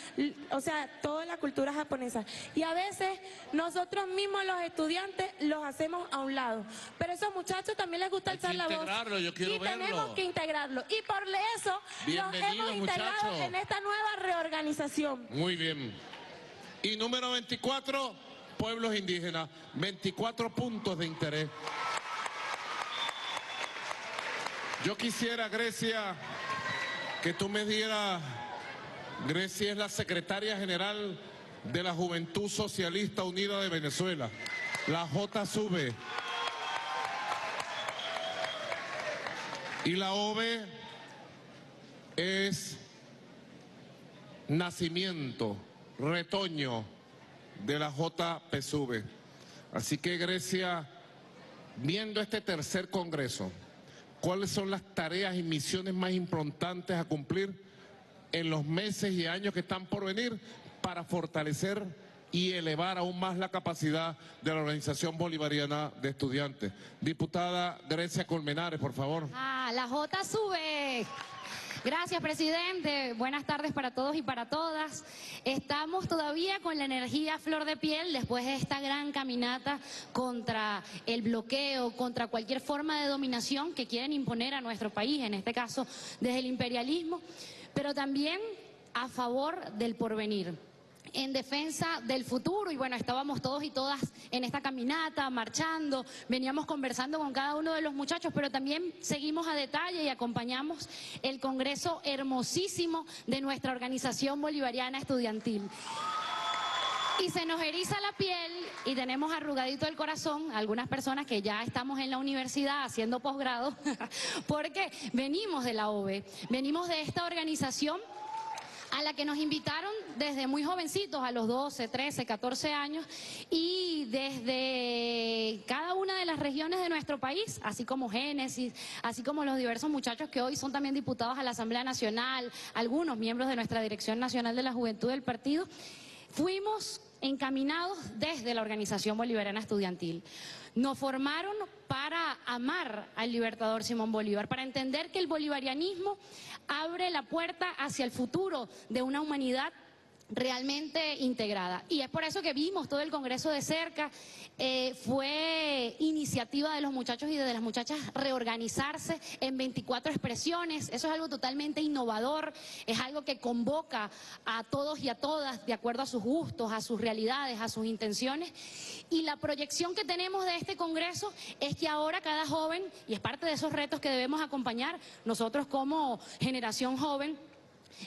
o sea, toda la cultura japonesa. Y a veces nosotros mismos los estudiantes los hacemos a un lado. Pero esos muchachos también les gusta alzar la voz. Y tenemos que integrarlo. Y por eso los hemos integrado en esta nueva reorganización. Muy bien. Y número 24, pueblos indígenas. 24 puntos de interés. Yo quisiera, Grecia, que tú me dieras... Grecia es la secretaria general de la Juventud Socialista Unida de Venezuela. La JSUV. Y la OVE es nacimiento, retoño de la JPSUV. Así que Grecia, viendo este tercer congreso, ¿cuáles son las tareas y misiones más importantes a cumplir en los meses y años que están por venir para fortalecer y elevar aún más la capacidad de la Organización Bolivariana de Estudiantes? Diputada Grecia Culmenares, por favor. La J sube. Gracias, presidente. Buenas tardes para todos y para todas. Estamos todavía con la energía a flor de piel después de esta gran caminata contra el bloqueo, contra cualquier forma de dominación que quieren imponer a nuestro país, en este caso desde el imperialismo, pero también a favor del porvenir, en defensa del futuro. Y bueno, estábamos todos y todas en esta caminata, marchando, veníamos conversando con cada uno de los muchachos, pero también seguimos a detalle y acompañamos el congreso hermosísimo de nuestra Organización Bolivariana Estudiantil. Y se nos eriza la piel y tenemos arrugadito el corazón algunas personas que ya estamos en la universidad haciendo posgrado, porque venimos de la OVE, venimos de esta organización a la que nos invitaron desde muy jovencitos, a los 12, 13, 14 años, y desde cada una de las regiones de nuestro país, así como Génesis, así como los diversos muchachos que hoy son también diputados a la Asamblea Nacional, algunos miembros de nuestra Dirección Nacional de la Juventud del partido, fuimos encaminados desde la Organización Bolivariana Estudiantil. Nos formaron para amar al libertador Simón Bolívar, para entender que el bolivarianismo abre la puerta hacia el futuro de una humanidad realmente integrada. Y es por eso que vimos todo el congreso de cerca. Fue iniciativa de los muchachos y de las muchachas reorganizarse en 24 expresiones. Eso es algo totalmente innovador, es algo que convoca a todos y a todas de acuerdo a sus gustos, a sus realidades, a sus intenciones. Y la proyección que tenemos de este congreso es que ahora cada joven, y es parte de esos retos que debemos acompañar nosotros como generación joven,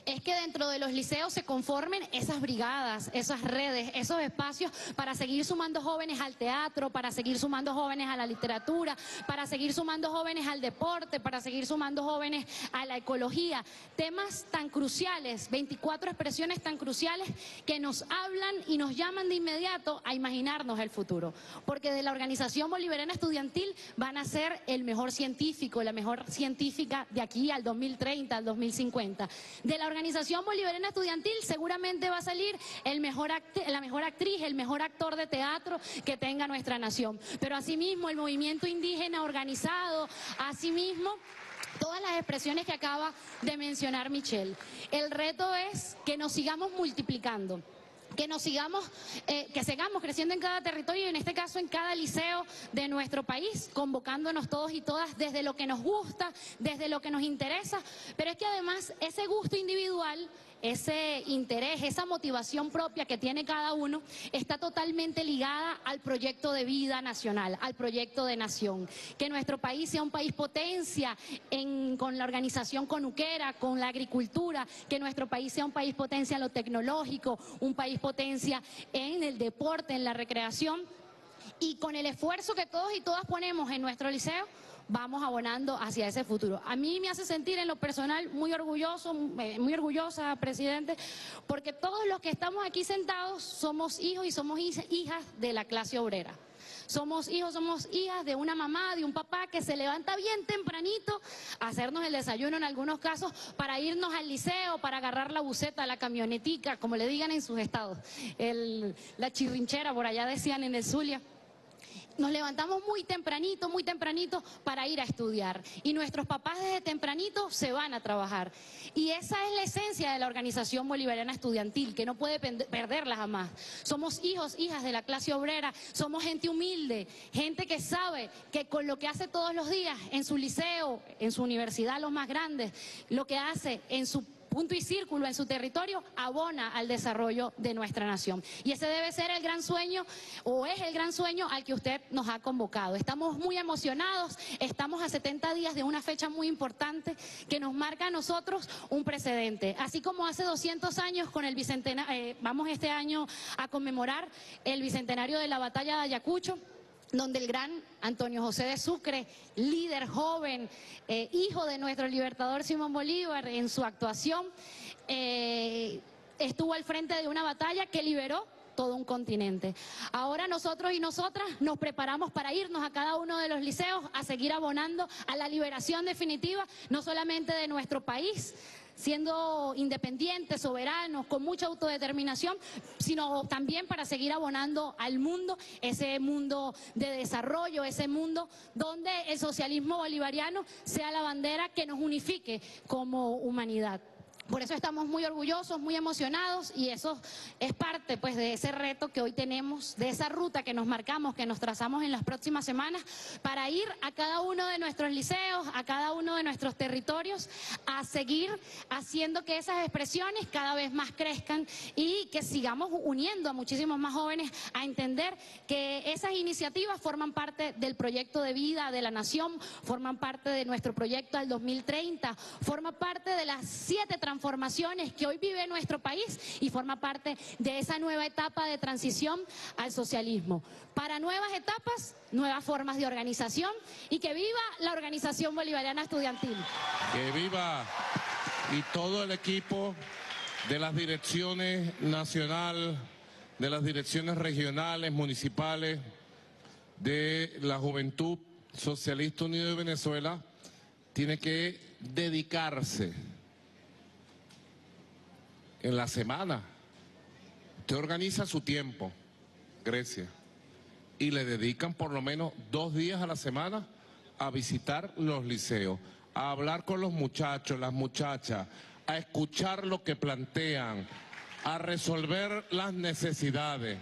es que dentro de los liceos se conformen esas brigadas, esas redes, esos espacios para seguir sumando jóvenes al teatro, para seguir sumando jóvenes a la literatura, para seguir sumando jóvenes al deporte, para seguir sumando jóvenes a la ecología. Temas tan cruciales, 24 expresiones tan cruciales que nos hablan y nos llaman de inmediato a imaginarnos el futuro. Porque de la Organización Bolivariana Estudiantil van a ser el mejor científico, la mejor científica de aquí al 2030, al 2050. De la Organización Bolivariana Estudiantil seguramente va a salir el mejor la mejor actriz, el mejor actor de teatro que tenga nuestra nación. Pero asimismo el movimiento indígena organizado, asimismo todas las expresiones que acaba de mencionar Michelle. El reto es que nos sigamos multiplicando, que nos sigamos, que sigamos creciendo en cada territorio y en este caso en cada liceo de nuestro país, convocándonos todos y todas desde lo que nos gusta, desde lo que nos interesa, pero es que además ese gusto individual ese interés, esa motivación propia que tiene cada uno, está totalmente ligada al proyecto de vida nacional, al proyecto de nación. Que nuestro país sea un país potencia con la organización conuquera, con la agricultura, que nuestro país sea un país potencia en lo tecnológico, un país potencia en el deporte, en la recreación, y con el esfuerzo que todos y todas ponemos en nuestro liceo, vamos abonando hacia ese futuro. A mí me hace sentir en lo personal muy orgulloso, muy orgullosa, presidente, porque todos los que estamos aquí sentados somos hijos y somos hijas de la clase obrera. Somos hijos, somos hijas de una mamá, de un papá que se levanta bien tempranito a hacernos el desayuno en algunos casos para irnos al liceo, para agarrar la buseta, la camionetica, como le digan en sus estados, la chirrinchera, por allá decían en el Zulia. Nos levantamos muy tempranito para ir a estudiar. Y nuestros papás desde tempranito se van a trabajar. Y esa es la esencia de la Organización Bolivariana Estudiantil, que no puede perderla jamás. Somos hijos, hijas de la clase obrera, somos gente humilde, gente que sabe que con lo que hace todos los días en su liceo, en su universidad, los más grandes, lo que hace en su punto y círculo en su territorio, abona al desarrollo de nuestra nación. Y ese debe ser el gran sueño, o es el gran sueño al que usted nos ha convocado. Estamos muy emocionados, estamos a 70 días de una fecha muy importante que nos marca a nosotros un precedente. Así como hace 200 años con el bicentenario, vamos este año a conmemorar el bicentenario de la batalla de Ayacucho, donde el gran Antonio José de Sucre, líder joven, hijo de nuestro libertador Simón Bolívar, en su actuación, estuvo al frente de una batalla que liberó todo un continente. Ahora nosotros y nosotras nos preparamos para irnos a cada uno de los liceos a seguir abonando a la liberación definitiva, no solamente de nuestro país, siendo independientes, soberanos, con mucha autodeterminación, sino también para seguir abonando al mundo, ese mundo de desarrollo, ese mundo donde el socialismo bolivariano sea la bandera que nos unifique como humanidad. Por eso estamos muy orgullosos, muy emocionados, y eso es parte, pues, de ese reto que hoy tenemos, de esa ruta que nos marcamos, que nos trazamos en las próximas semanas, para ir a cada uno de nuestros liceos, a cada uno de nuestros territorios, a seguir haciendo que esas expresiones cada vez más crezcan y que sigamos uniendo a muchísimos más jóvenes a entender que esas iniciativas forman parte del proyecto de vida de la nación, forman parte de nuestro proyecto al 2030, forman parte de las 7 transformaciones que hoy vive nuestro país y forma parte de esa nueva etapa de transición al socialismo. Para nuevas etapas, nuevas formas de organización, y que viva la Organización Bolivariana Estudiantil. Que viva, y todo el equipo de las direcciones nacional, de las direcciones regionales, municipales, de la Juventud Socialista Unida de Venezuela, tiene que dedicarse en la semana. Usted organiza su tiempo, Grecia, y le dedican por lo menos 2 días a la semana a visitar los liceos, a hablar con los muchachos, las muchachas, a escuchar lo que plantean, a resolver las necesidades.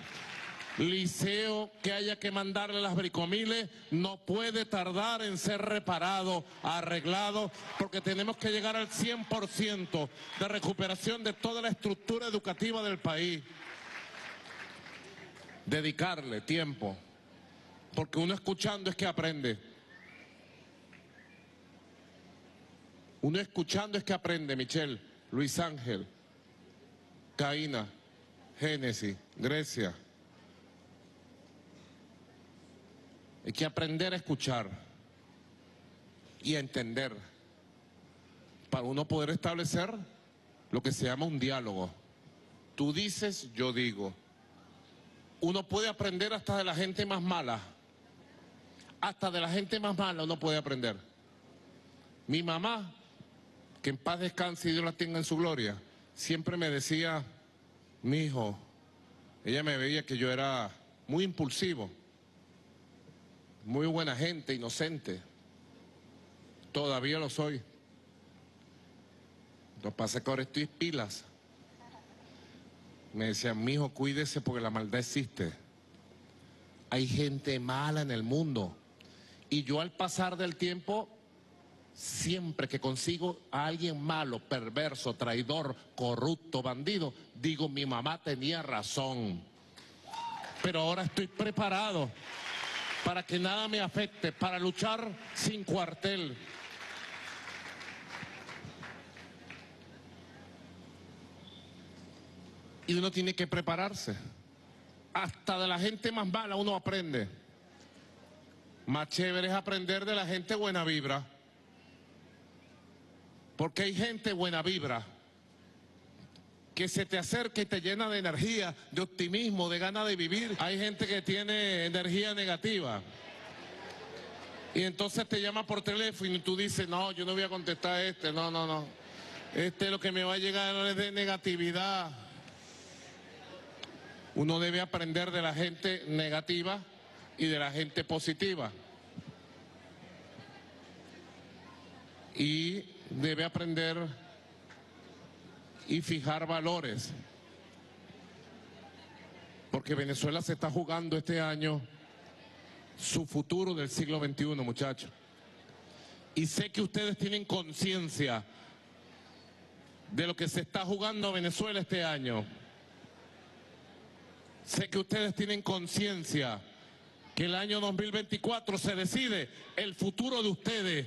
Liceo que haya que mandarle las bricomiles no puede tardar en ser reparado, arreglado, porque tenemos que llegar al 100% de recuperación de toda la estructura educativa del país. Dedicarle tiempo, porque uno escuchando es que aprende. Uno escuchando es que aprende, Michelle, Luis Ángel, Caína, Génesis, Grecia. Hay que aprender a escuchar y a entender para uno poder establecer lo que se llama un diálogo. Tú dices, yo digo. Uno puede aprender hasta de la gente más mala. Hasta de la gente más mala uno puede aprender. Mi mamá, que en paz descanse y Dios la tenga en su gloria, siempre me decía, mi hijo, ella me veía que yo era muy impulsivo, muy buena gente, inocente. Todavía lo soy. Lo que pasa es que ahora estoy pilas. Me decían, mijo, cuídese porque la maldad existe. Hay gente mala en el mundo. Y yo al pasar del tiempo Siempre que consigo a alguien malo, perverso, traidor, corrupto, bandido, digo, mi mamá tenía razón. Pero ahora estoy preparado para que nada me afecte, para luchar sin cuartel. Y uno tiene que prepararse. Hasta de la gente más mala uno aprende. Más chévere es aprender de la gente buena vibra. Porque hay gente buena vibra que se te acerca y te llena de energía, de optimismo, de ganas de vivir. Hay gente que tiene energía negativa. Y entonces te llama por teléfono y tú dices, no, yo no voy a contestar a este, no. Lo que me va a llegar es de negatividad. Uno debe aprender de la gente negativa y de la gente positiva. Y debe aprender y fijar valores. Porque Venezuela se está jugando este año su futuro del siglo XXI, muchachos. Y sé que ustedes tienen conciencia de lo que se está jugando Venezuela este año. Sé que ustedes tienen conciencia que el año 2024 se decide el futuro de ustedes,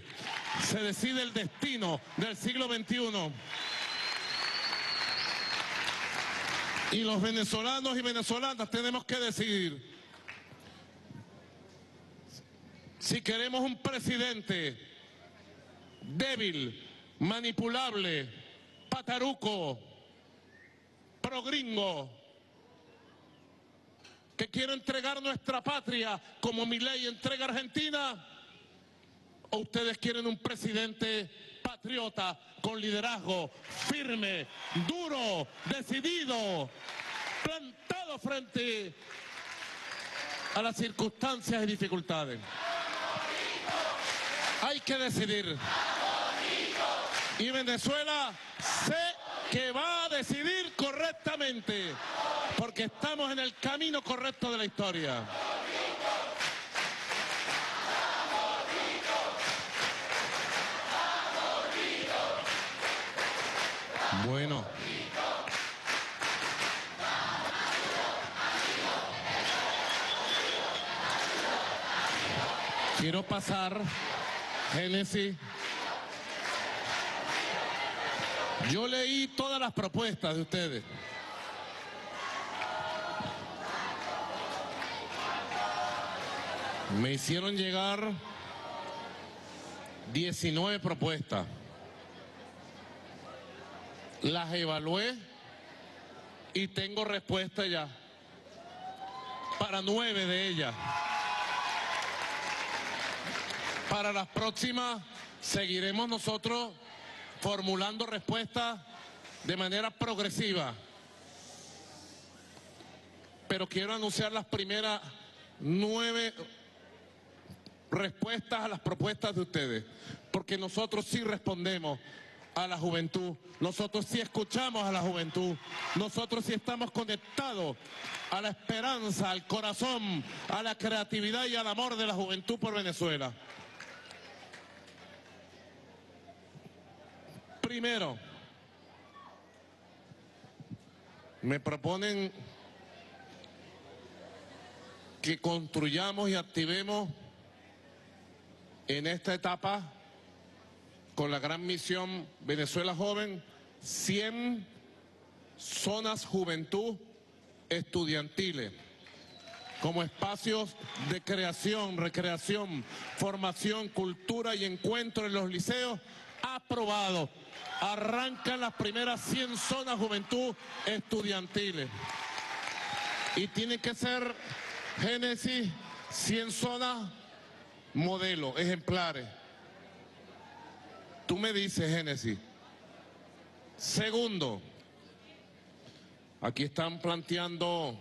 se decide el destino del siglo XXI. Y los venezolanos y venezolanas tenemos que decidir si queremos un presidente débil, manipulable, pataruco, progringo, que quiere entregar nuestra patria como Milei entrega Argentina, o ustedes quieren un presidente patriota con liderazgo firme, duro, decidido, plantado frente a las circunstancias y dificultades. Hay que decidir. Y Venezuela sé que va a decidir correctamente, porque estamos en el camino correcto de la historia. Bueno, quiero pasar, Génesis. Yo leí todas las propuestas de ustedes. Me hicieron llegar 19 propuestas. Las evalué y tengo respuesta ya para 9 de ellas. Para las próximas seguiremos nosotros formulando respuestas de manera progresiva. Pero quiero anunciar las primeras 9 respuestas a las propuestas de ustedes, porque nosotros sí respondemos a la juventud, nosotros sí escuchamos a la juventud, nosotros sí estamos conectados a la esperanza, al corazón, a la creatividad y al amor de la juventud por Venezuela. Primero, me proponen que construyamos y activemos en esta etapa, con la Gran Misión Venezuela Joven, 100 zonas juventud estudiantiles, como espacios de creación, recreación, formación, cultura y encuentro en los liceos. Aprobado. Arrancan las primeras 100 zonas juventud estudiantiles. Y tienen que ser, Génesis, 100 zonas modelo, ejemplares. Tú me dices, Génesis. Segundo, aquí están planteando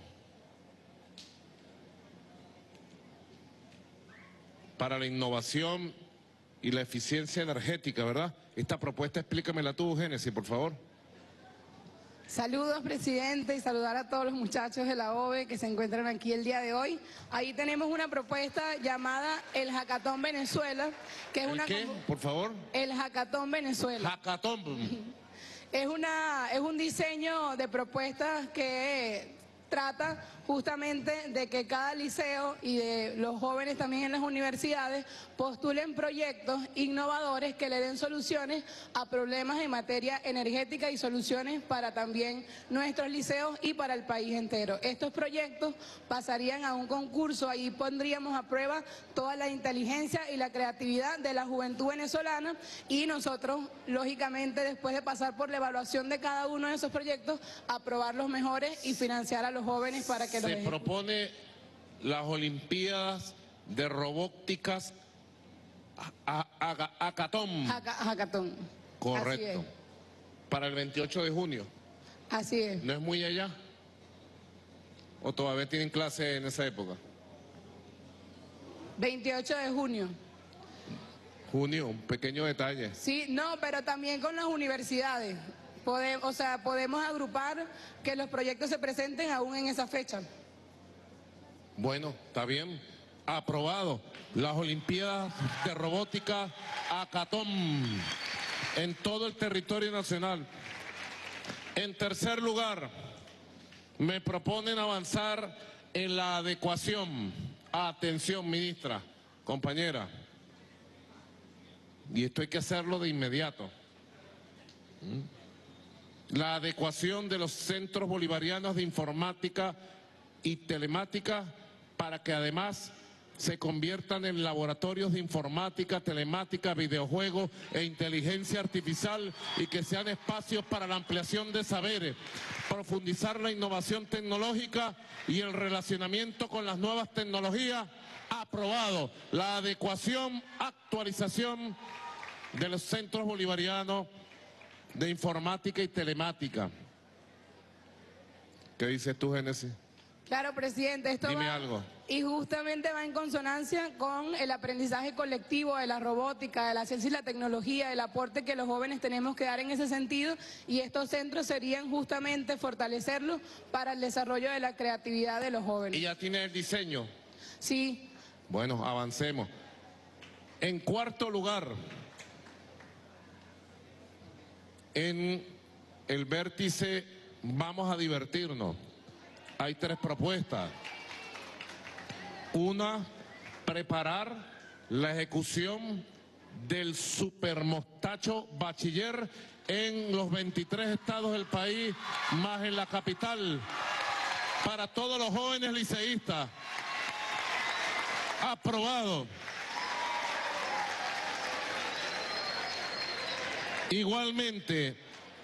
para la innovación y la eficiencia energética, ¿verdad? Esta propuesta explícamela tú, Génesis, por favor. Saludos, presidente, y saludar a todos los muchachos de la OVE que se encuentran aquí el día de hoy. Ahí tenemos una propuesta llamada el Hackathon Venezuela, que es una... ¿Qué? Por favor. El Hackathon Venezuela. Hackathon. Es un diseño de propuestas que trata justamente de que cada liceo y de los jóvenes también en las universidades postulen proyectos innovadores que le den soluciones a problemas en materia energética y soluciones para también nuestros liceos y para el país entero. Estos proyectos pasarían a un concurso, ahí pondríamos a prueba toda la inteligencia y la creatividad de la juventud venezolana y nosotros, lógicamente, después de pasar por la evaluación de cada uno de esos proyectos, aprobar los mejores y financiar a los jóvenes para que se propone las Olimpiadas de Robóticas Hackathon. Hackathon. Correcto. Para el 28 de junio. Así es. ¿No es muy allá? ¿O todavía tienen clase en esa época? 28 de junio. Junio, un pequeño detalle. Sí, no, pero también con las universidades. Podemos agrupar que los proyectos se presenten aún en esa fecha. Bueno, está bien. Aprobado. Las Olimpiadas de Robótica Hackathon en todo el territorio nacional. En tercer lugar, me proponen avanzar en la adecuación. Atención, ministra, compañera. Y esto hay que hacerlo de inmediato. La adecuación de los centros bolivarianos de informática y telemática para que además se conviertan en laboratorios de informática, telemática, videojuegos e inteligencia artificial y que sean espacios para la ampliación de saberes, profundizar la innovación tecnológica y el relacionamiento con las nuevas tecnologías. Aprobado la adecuación, actualización de los centros bolivarianos de informática y telemática. ¿Qué dices tú, Génesis? Claro, presidente, esto dime va, algo. Y justamente va en consonancia con el aprendizaje colectivo de la robótica, de la ciencia y la tecnología, el aporte que los jóvenes tenemos que dar en ese sentido, y estos centros serían justamente fortalecerlos para el desarrollo de la creatividad de los jóvenes. ¿Y ya tiene el diseño? Sí. Bueno, avancemos. En cuarto lugar, en el vértice vamos a divertirnos. Hay tres propuestas. Una, preparar la ejecución del supermostacho bachiller en los 23 estados del país, más en la capital, para todos los jóvenes liceístas. Aprobado. Igualmente,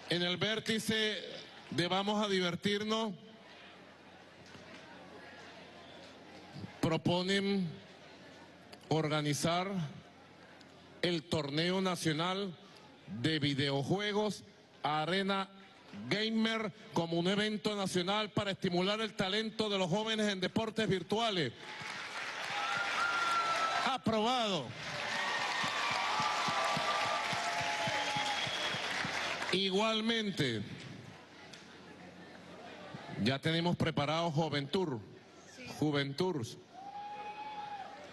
en el vértice de vamos a divertirnos, proponen organizar el torneo nacional de videojuegos Arena Gamer como un evento nacional para estimular el talento de los jóvenes en deportes virtuales. Aprobado. Igualmente, ya tenemos preparado Juventur, Juventurs,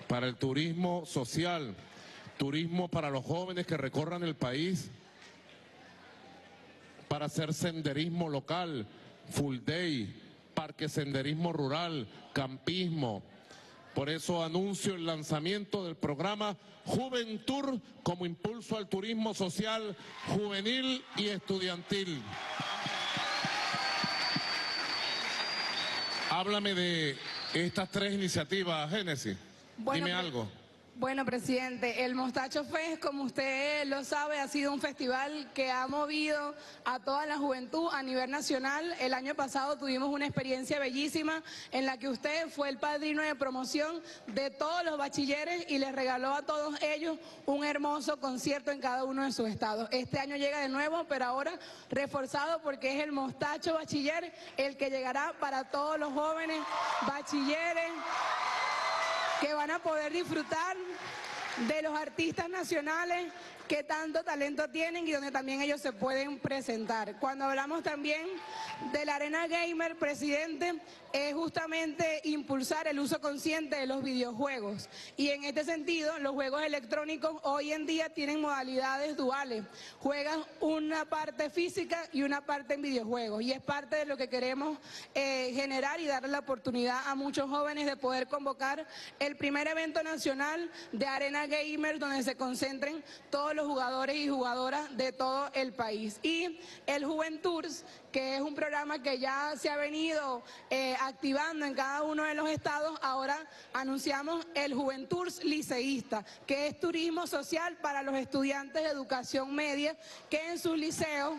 para el turismo social, turismo para los jóvenes que recorran el país, para hacer senderismo local, full day, parque senderismo rural, campismo. Por eso anuncio el lanzamiento del programa Juventur como impulso al turismo social, juvenil y estudiantil. Háblame de estas tres iniciativas, Génesis. Bueno, dime algo. Bueno, presidente, el Mostacho Fest, como usted lo sabe, ha sido un festival que ha movido a toda la juventud a nivel nacional. El año pasado tuvimos una experiencia bellísima en la que usted fue el padrino de promoción de todos los bachilleres y les regaló a todos ellos un hermoso concierto en cada uno de sus estados. Este año llega de nuevo, pero ahora reforzado porque es el Mostacho Bachiller el que llegará para todos los jóvenes bachilleres que van a poder disfrutar de los artistas nacionales que tanto talento tienen y donde también ellos se pueden presentar. Cuando hablamos también de la Arena Gamer, presidente, es justamente impulsar el uso consciente de los videojuegos. Y en este sentido, los juegos electrónicos hoy en día tienen modalidades duales. Juegas una parte física y una parte en videojuegos. Y es parte de lo que queremos generar y darle la oportunidad a muchos jóvenes de poder convocar el primer evento nacional de Arena Gamer, donde se concentren todos los jugadores y jugadoras de todo el país. Y el Juventur, que es un programa que ya se ha venido activando en cada uno de los estados, ahora anunciamos el Juventur Liceísta, que es turismo social para los estudiantes de educación media, que en sus liceos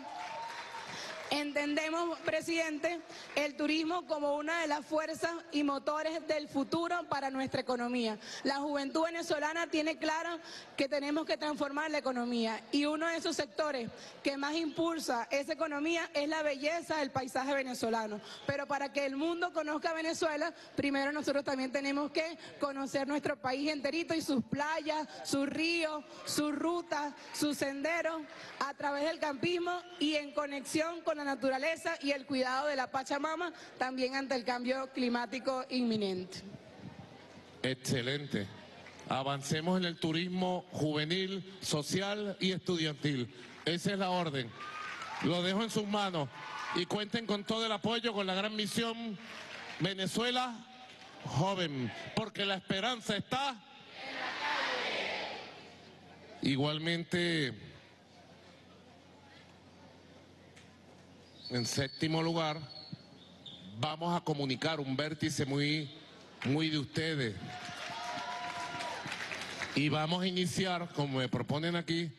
entendemos, presidente, el turismo como una de las fuerzas y motores del futuro para nuestra economía. La juventud venezolana tiene claro que tenemos que transformar la economía, y uno de esos sectores que más impulsa esa economía es la belleza del paisaje venezolano. Pero para que el mundo conozca Venezuela, primero nosotros también tenemos que conocer nuestro país enterito y sus playas, sus ríos, sus rutas, sus senderos, a través del campismo y en conexión con la naturaleza y el cuidado de la Pachamama, también ante el cambio climático inminente. Excelente. Avancemos en el turismo juvenil, social y estudiantil. Esa es la orden. Lo dejo en sus manos y cuenten con todo el apoyo con la Gran Misión Venezuela Joven, porque la esperanza está en la calle. Igualmente, en séptimo lugar, vamos a comunicar un vértice muy de ustedes. Y vamos a iniciar, como me proponen aquí,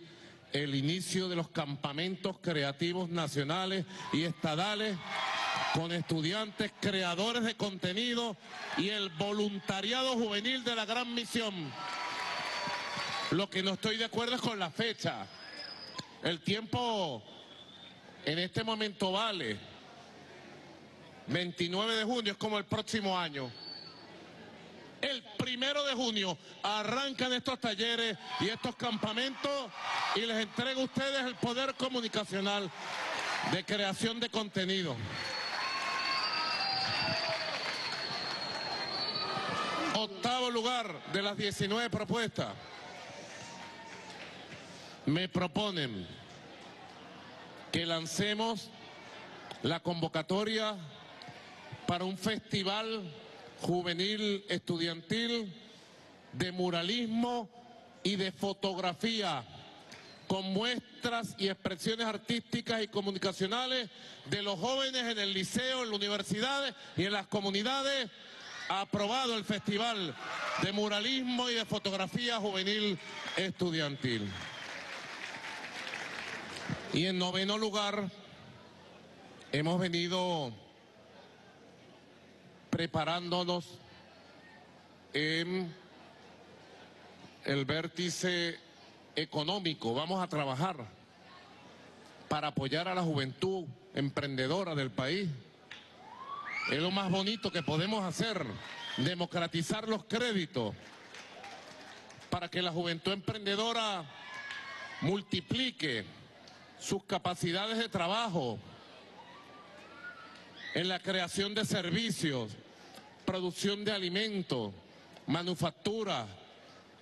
el inicio de los campamentos creativos nacionales y estadales con estudiantes, creadores de contenido y el voluntariado juvenil de la Gran Misión. Lo que no estoy de acuerdo es con la fecha. El tiempo en este momento vale. 29 de junio es como el próximo año. El 1 de junio arrancan estos talleres y estos campamentos y les entrego a ustedes el poder comunicacional de creación de contenido. Octavo lugar de las 19 propuestas. Me proponen que lancemos la convocatoria para un festival juvenil estudiantil de muralismo y de fotografía con muestras y expresiones artísticas y comunicacionales de los jóvenes en el liceo, en las universidades y en las comunidades. Aprobado el festival de muralismo y de fotografía juvenil estudiantil. Y en noveno lugar, hemos venido preparándonos en el vértice económico. Vamos a trabajar para apoyar a la juventud emprendedora del país. Es lo más bonito que podemos hacer, democratizar los créditos para que la juventud emprendedora multiplique sus capacidades de trabajo en la creación de servicios, producción de alimentos, manufactura,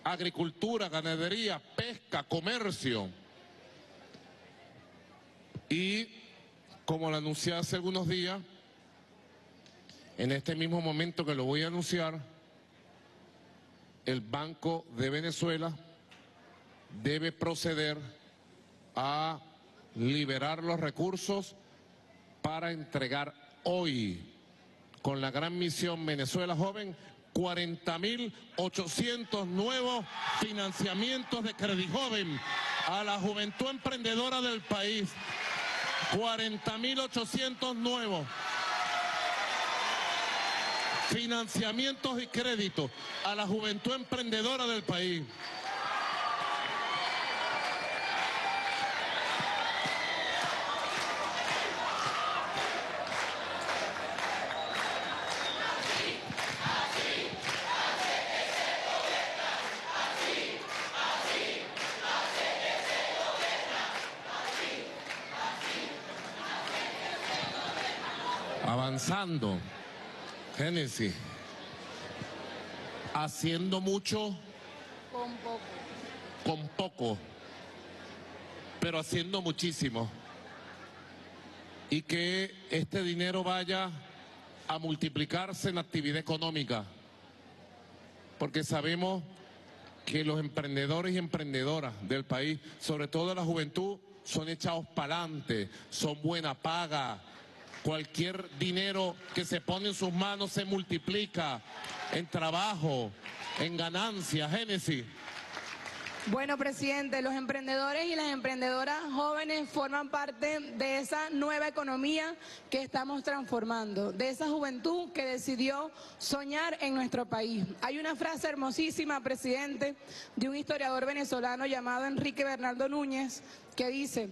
agricultura, ganadería, pesca, comercio. Y como lo anuncié hace algunos días, en este mismo momento que lo voy a anunciar, el Banco de Venezuela debe proceder a liberar los recursos para entregar hoy, con la Gran Misión Venezuela Joven, 40.800 nuevos financiamientos de Credijoven a la juventud emprendedora del país. 40.800 nuevos financiamientos y créditos a la juventud emprendedora del país. avanzando, Génesis, haciendo mucho con poco, pero haciendo muchísimo, y que este dinero vaya a multiplicarse en actividad económica, porque sabemos que los emprendedores y emprendedoras del país, sobre todo la juventud, son echados para adelante, son buena paga. Cualquier dinero que se pone en sus manos se multiplica en trabajo, en ganancias, Génesis. Bueno, presidente, los emprendedores y las emprendedoras jóvenes forman parte de esa nueva economía que estamos transformando, de esa juventud que decidió soñar en nuestro país. Hay una frase hermosísima, presidente, de un historiador venezolano llamado Enrique Bernardo Núñez, que dice: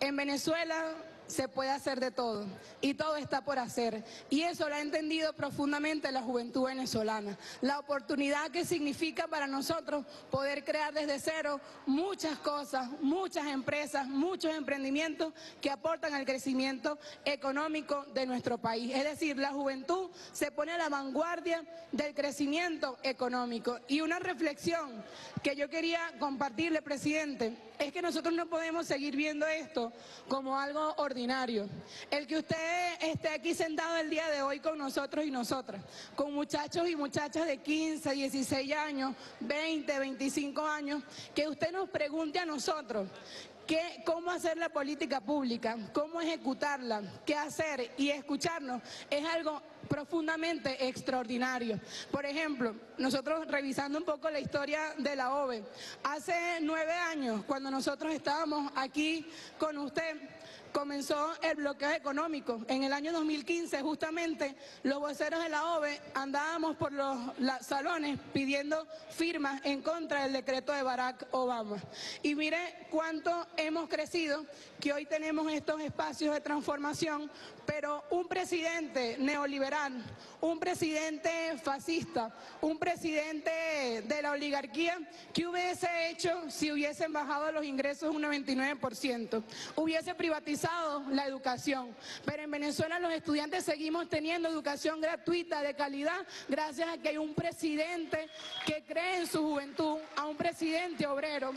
en Venezuela se puede hacer de todo y todo está por hacer, y eso lo ha entendido profundamente la juventud venezolana, la oportunidad que significa para nosotros poder crear desde cero muchas cosas, muchas empresas, muchos emprendimientos que aportan al crecimiento económico de nuestro país. Es decir, la juventud se pone a la vanguardia del crecimiento económico. Y una reflexión que yo quería compartirle, presidente, es que nosotros no podemos seguir viendo esto como algo ordinario. El que usted esté aquí sentado el día de hoy con nosotros y nosotras, con muchachos y muchachas de 15, 16 años, 20, 25 años, que usted nos pregunte a nosotros cómo hacer la política pública, cómo ejecutarla, qué hacer, y escucharnos, es algo profundamente extraordinario. Por ejemplo, nosotros revisando un poco la historia de la OVE, hace 9 años, cuando nosotros estábamos aquí con usted, comenzó el bloqueo económico. En el año 2015, justamente, los voceros de la OVE andábamos por los salones pidiendo firmas en contra del decreto de Barack Obama. Y mire cuánto hemos crecido, que hoy tenemos estos espacios de transformación, pero un presidente neoliberal, un presidente fascista, un presidente de la oligarquía, ¿qué hubiese hecho si hubiesen bajado los ingresos un 99%? Hubiese privatizado la educación, pero en Venezuela los estudiantes seguimos teniendo educación gratuita de calidad gracias a que hay un presidente que cree en su juventud, a un presidente obrero,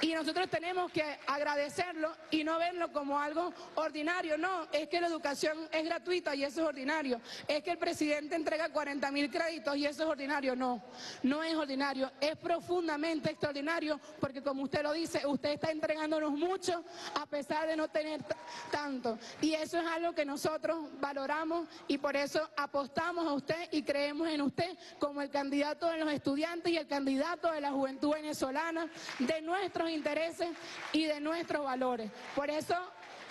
y nosotros tenemos que agradecerlo y no verlo como algo ordinario. No, es que la educación es gratuita y eso es ordinario, es que el presidente entrega 40.000 créditos y eso es ordinario. No, no es ordinario, es profundamente extraordinario, porque como usted lo dice, usted está entregándonos mucho a pesar de no tener tanto, y eso es algo que nosotros valoramos, y por eso apostamos a usted y creemos en usted como el candidato de los estudiantes y el candidato de la juventud venezolana, de nuestros intereses y de nuestros valores. Por eso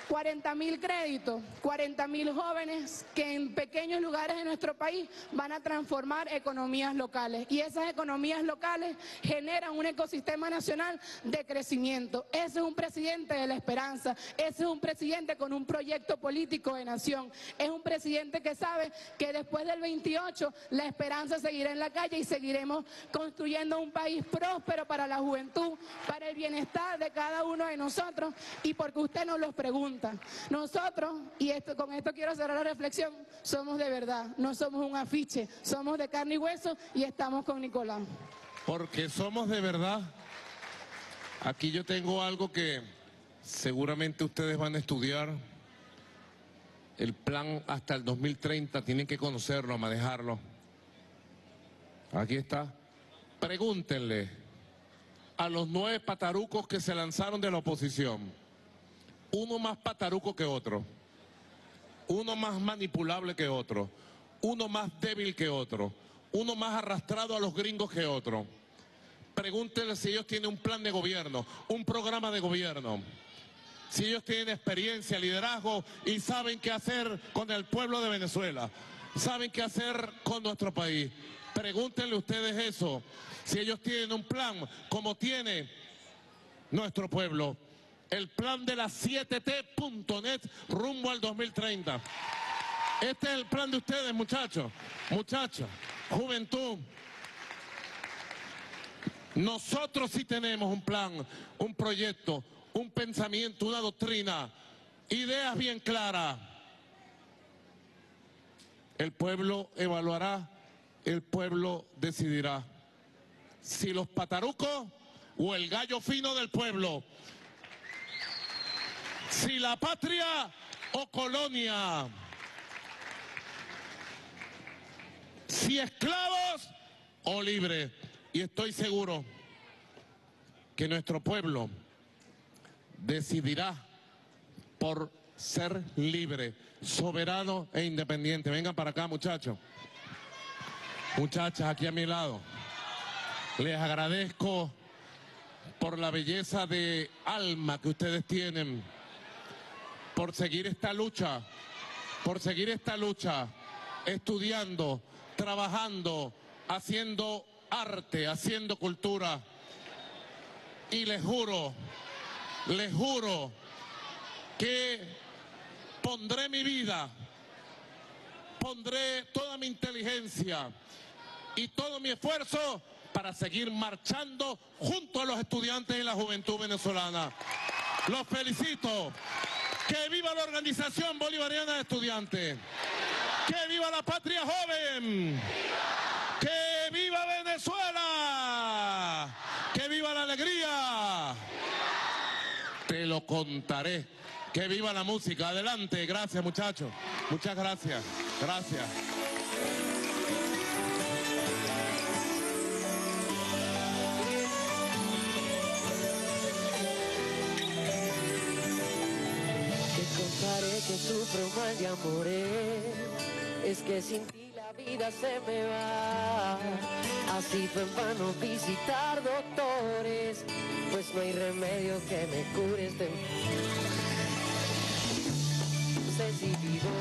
40.000 créditos, 40.000 jóvenes que en pequeños lugares de nuestro país van a transformar economías locales, y esas economías locales generan un ecosistema nacional de crecimiento. Ese es un presidente de la esperanza, ese es un presidente con un proyecto político de nación, es un presidente que sabe que después del 28 la esperanza seguirá en la calle y seguiremos construyendo un país próspero para la juventud, para el bienestar de cada uno de nosotros, y porque usted nos los pregunta. Nosotros, y con esto quiero cerrar la reflexión, somos de verdad, no somos un afiche, somos de carne y hueso y estamos con Nicolás. Porque somos de verdad, aquí yo tengo algo que seguramente ustedes van a estudiar, el plan hasta el 2030, tienen que conocerlo, manejarlo. Aquí está, pregúntenle a los 9 patarucos que se lanzaron de la oposición. Uno más pataruco que otro, uno más manipulable que otro, uno más débil que otro, uno más arrastrado a los gringos que otro. Pregúntenle si ellos tienen un plan de gobierno, un programa de gobierno, si ellos tienen experiencia, liderazgo y saben qué hacer con el pueblo de Venezuela, saben qué hacer con nuestro país. Pregúntenle ustedes eso, si ellos tienen un plan como tiene nuestro pueblo. El plan de la 7T.net rumbo al 2030. Este es el plan de ustedes, muchachos, muchachas, juventud. Nosotros sí tenemos un plan, un proyecto, un pensamiento, una doctrina, ideas bien claras. El pueblo evaluará, el pueblo decidirá. Si los patarucos o el gallo fino del pueblo. Si la patria o colonia. Si esclavos o libres. Y estoy seguro que nuestro pueblo decidirá por ser libre, soberano e independiente. Vengan para acá, muchachos. Muchachas, aquí a mi lado. Les agradezco por la belleza de alma que ustedes tienen, por seguir esta lucha, estudiando, trabajando, haciendo arte, haciendo cultura. Y les juro que pondré mi vida, pondré toda mi inteligencia y todo mi esfuerzo para seguir marchando junto a los estudiantes y la juventud venezolana. Los felicito. ¡Que viva la Organización Bolivariana de Estudiantes! ¡Que viva la patria joven! ¡Que viva Venezuela! ¡Que viva la alegría! Te lo contaré. ¡Que viva la música! Adelante, gracias muchachos. Muchas gracias. Gracias. Que sufre un mal de amores, es que sin ti la vida se me va. Así fue en vano visitar doctores, pues no hay remedio que me cure este mal. No sé si vivo,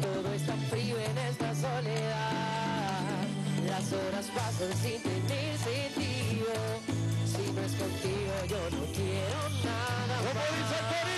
todo está frío en esta soledad. Las horas pasan sin tener sentido. Si no es contigo yo no quiero nada más. ¿Cómo dice el corito?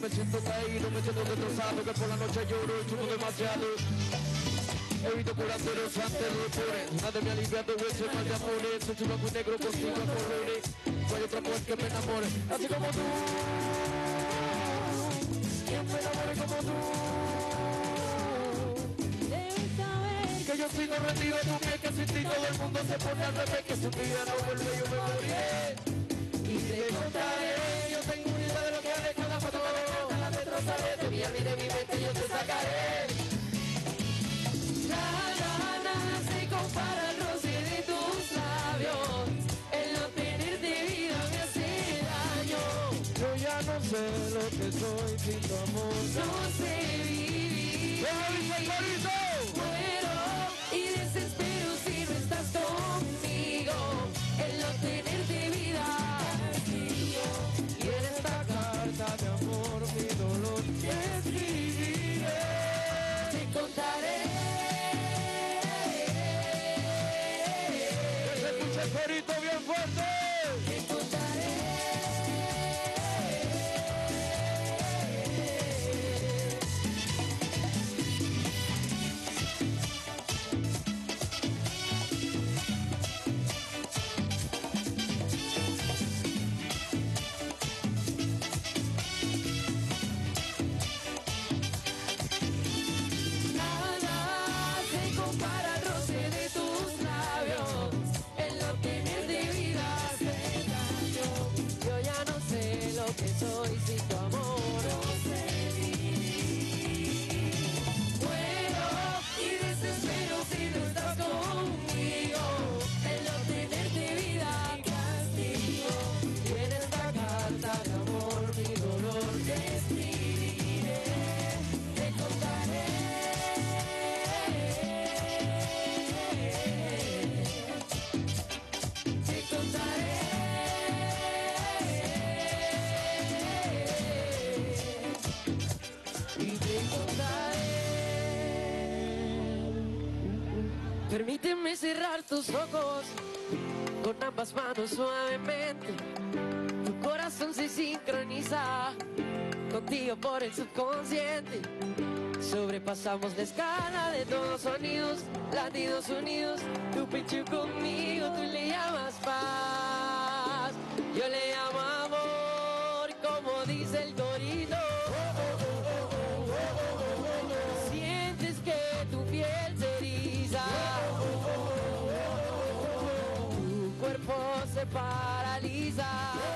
Me siento caído, me siento destrozado, que por la noche lloro y sufro demasiado. He visto curanderos antes de poder, nadie me ha aliviado ese mal de amores. Soy un muy negro, consigo a correr, no hay otra mujer que me enamore, así como tú. Quien me enamore como tú. Debes saber que yo sigo rendido, tú me que sin ti todo el mundo se pone al revés, que su vida no vuelve, yo me moriré. Y te contaré, yo tengo una idea de lo que haré cada foto. De mi alma y de mi mente yo te sacaré. Nada, nada se compara al roce de tus labios. El no tenerte vida me hace daño. Yo ya no sé lo que soy sin tu amor. No sé vivir. Muero y desespero si no estás conmigo. El no tenerte vida. Y en esta carta de amor mi dolor te escribiré, te contaré. Que se escuche el corito bien fuerte. Te contaré. Permíteme cerrar tus ojos con ambas manos suavemente. Tu corazón se sincroniza contigo por el subconsciente. Sobrepasamos la escala de todos sonidos, latidos unidos. Tu pecho conmigo, tú le llamas paz, yo le llamo amor, como dice el corito. Sientes que tu piel se eriza, tu cuerpo se paraliza.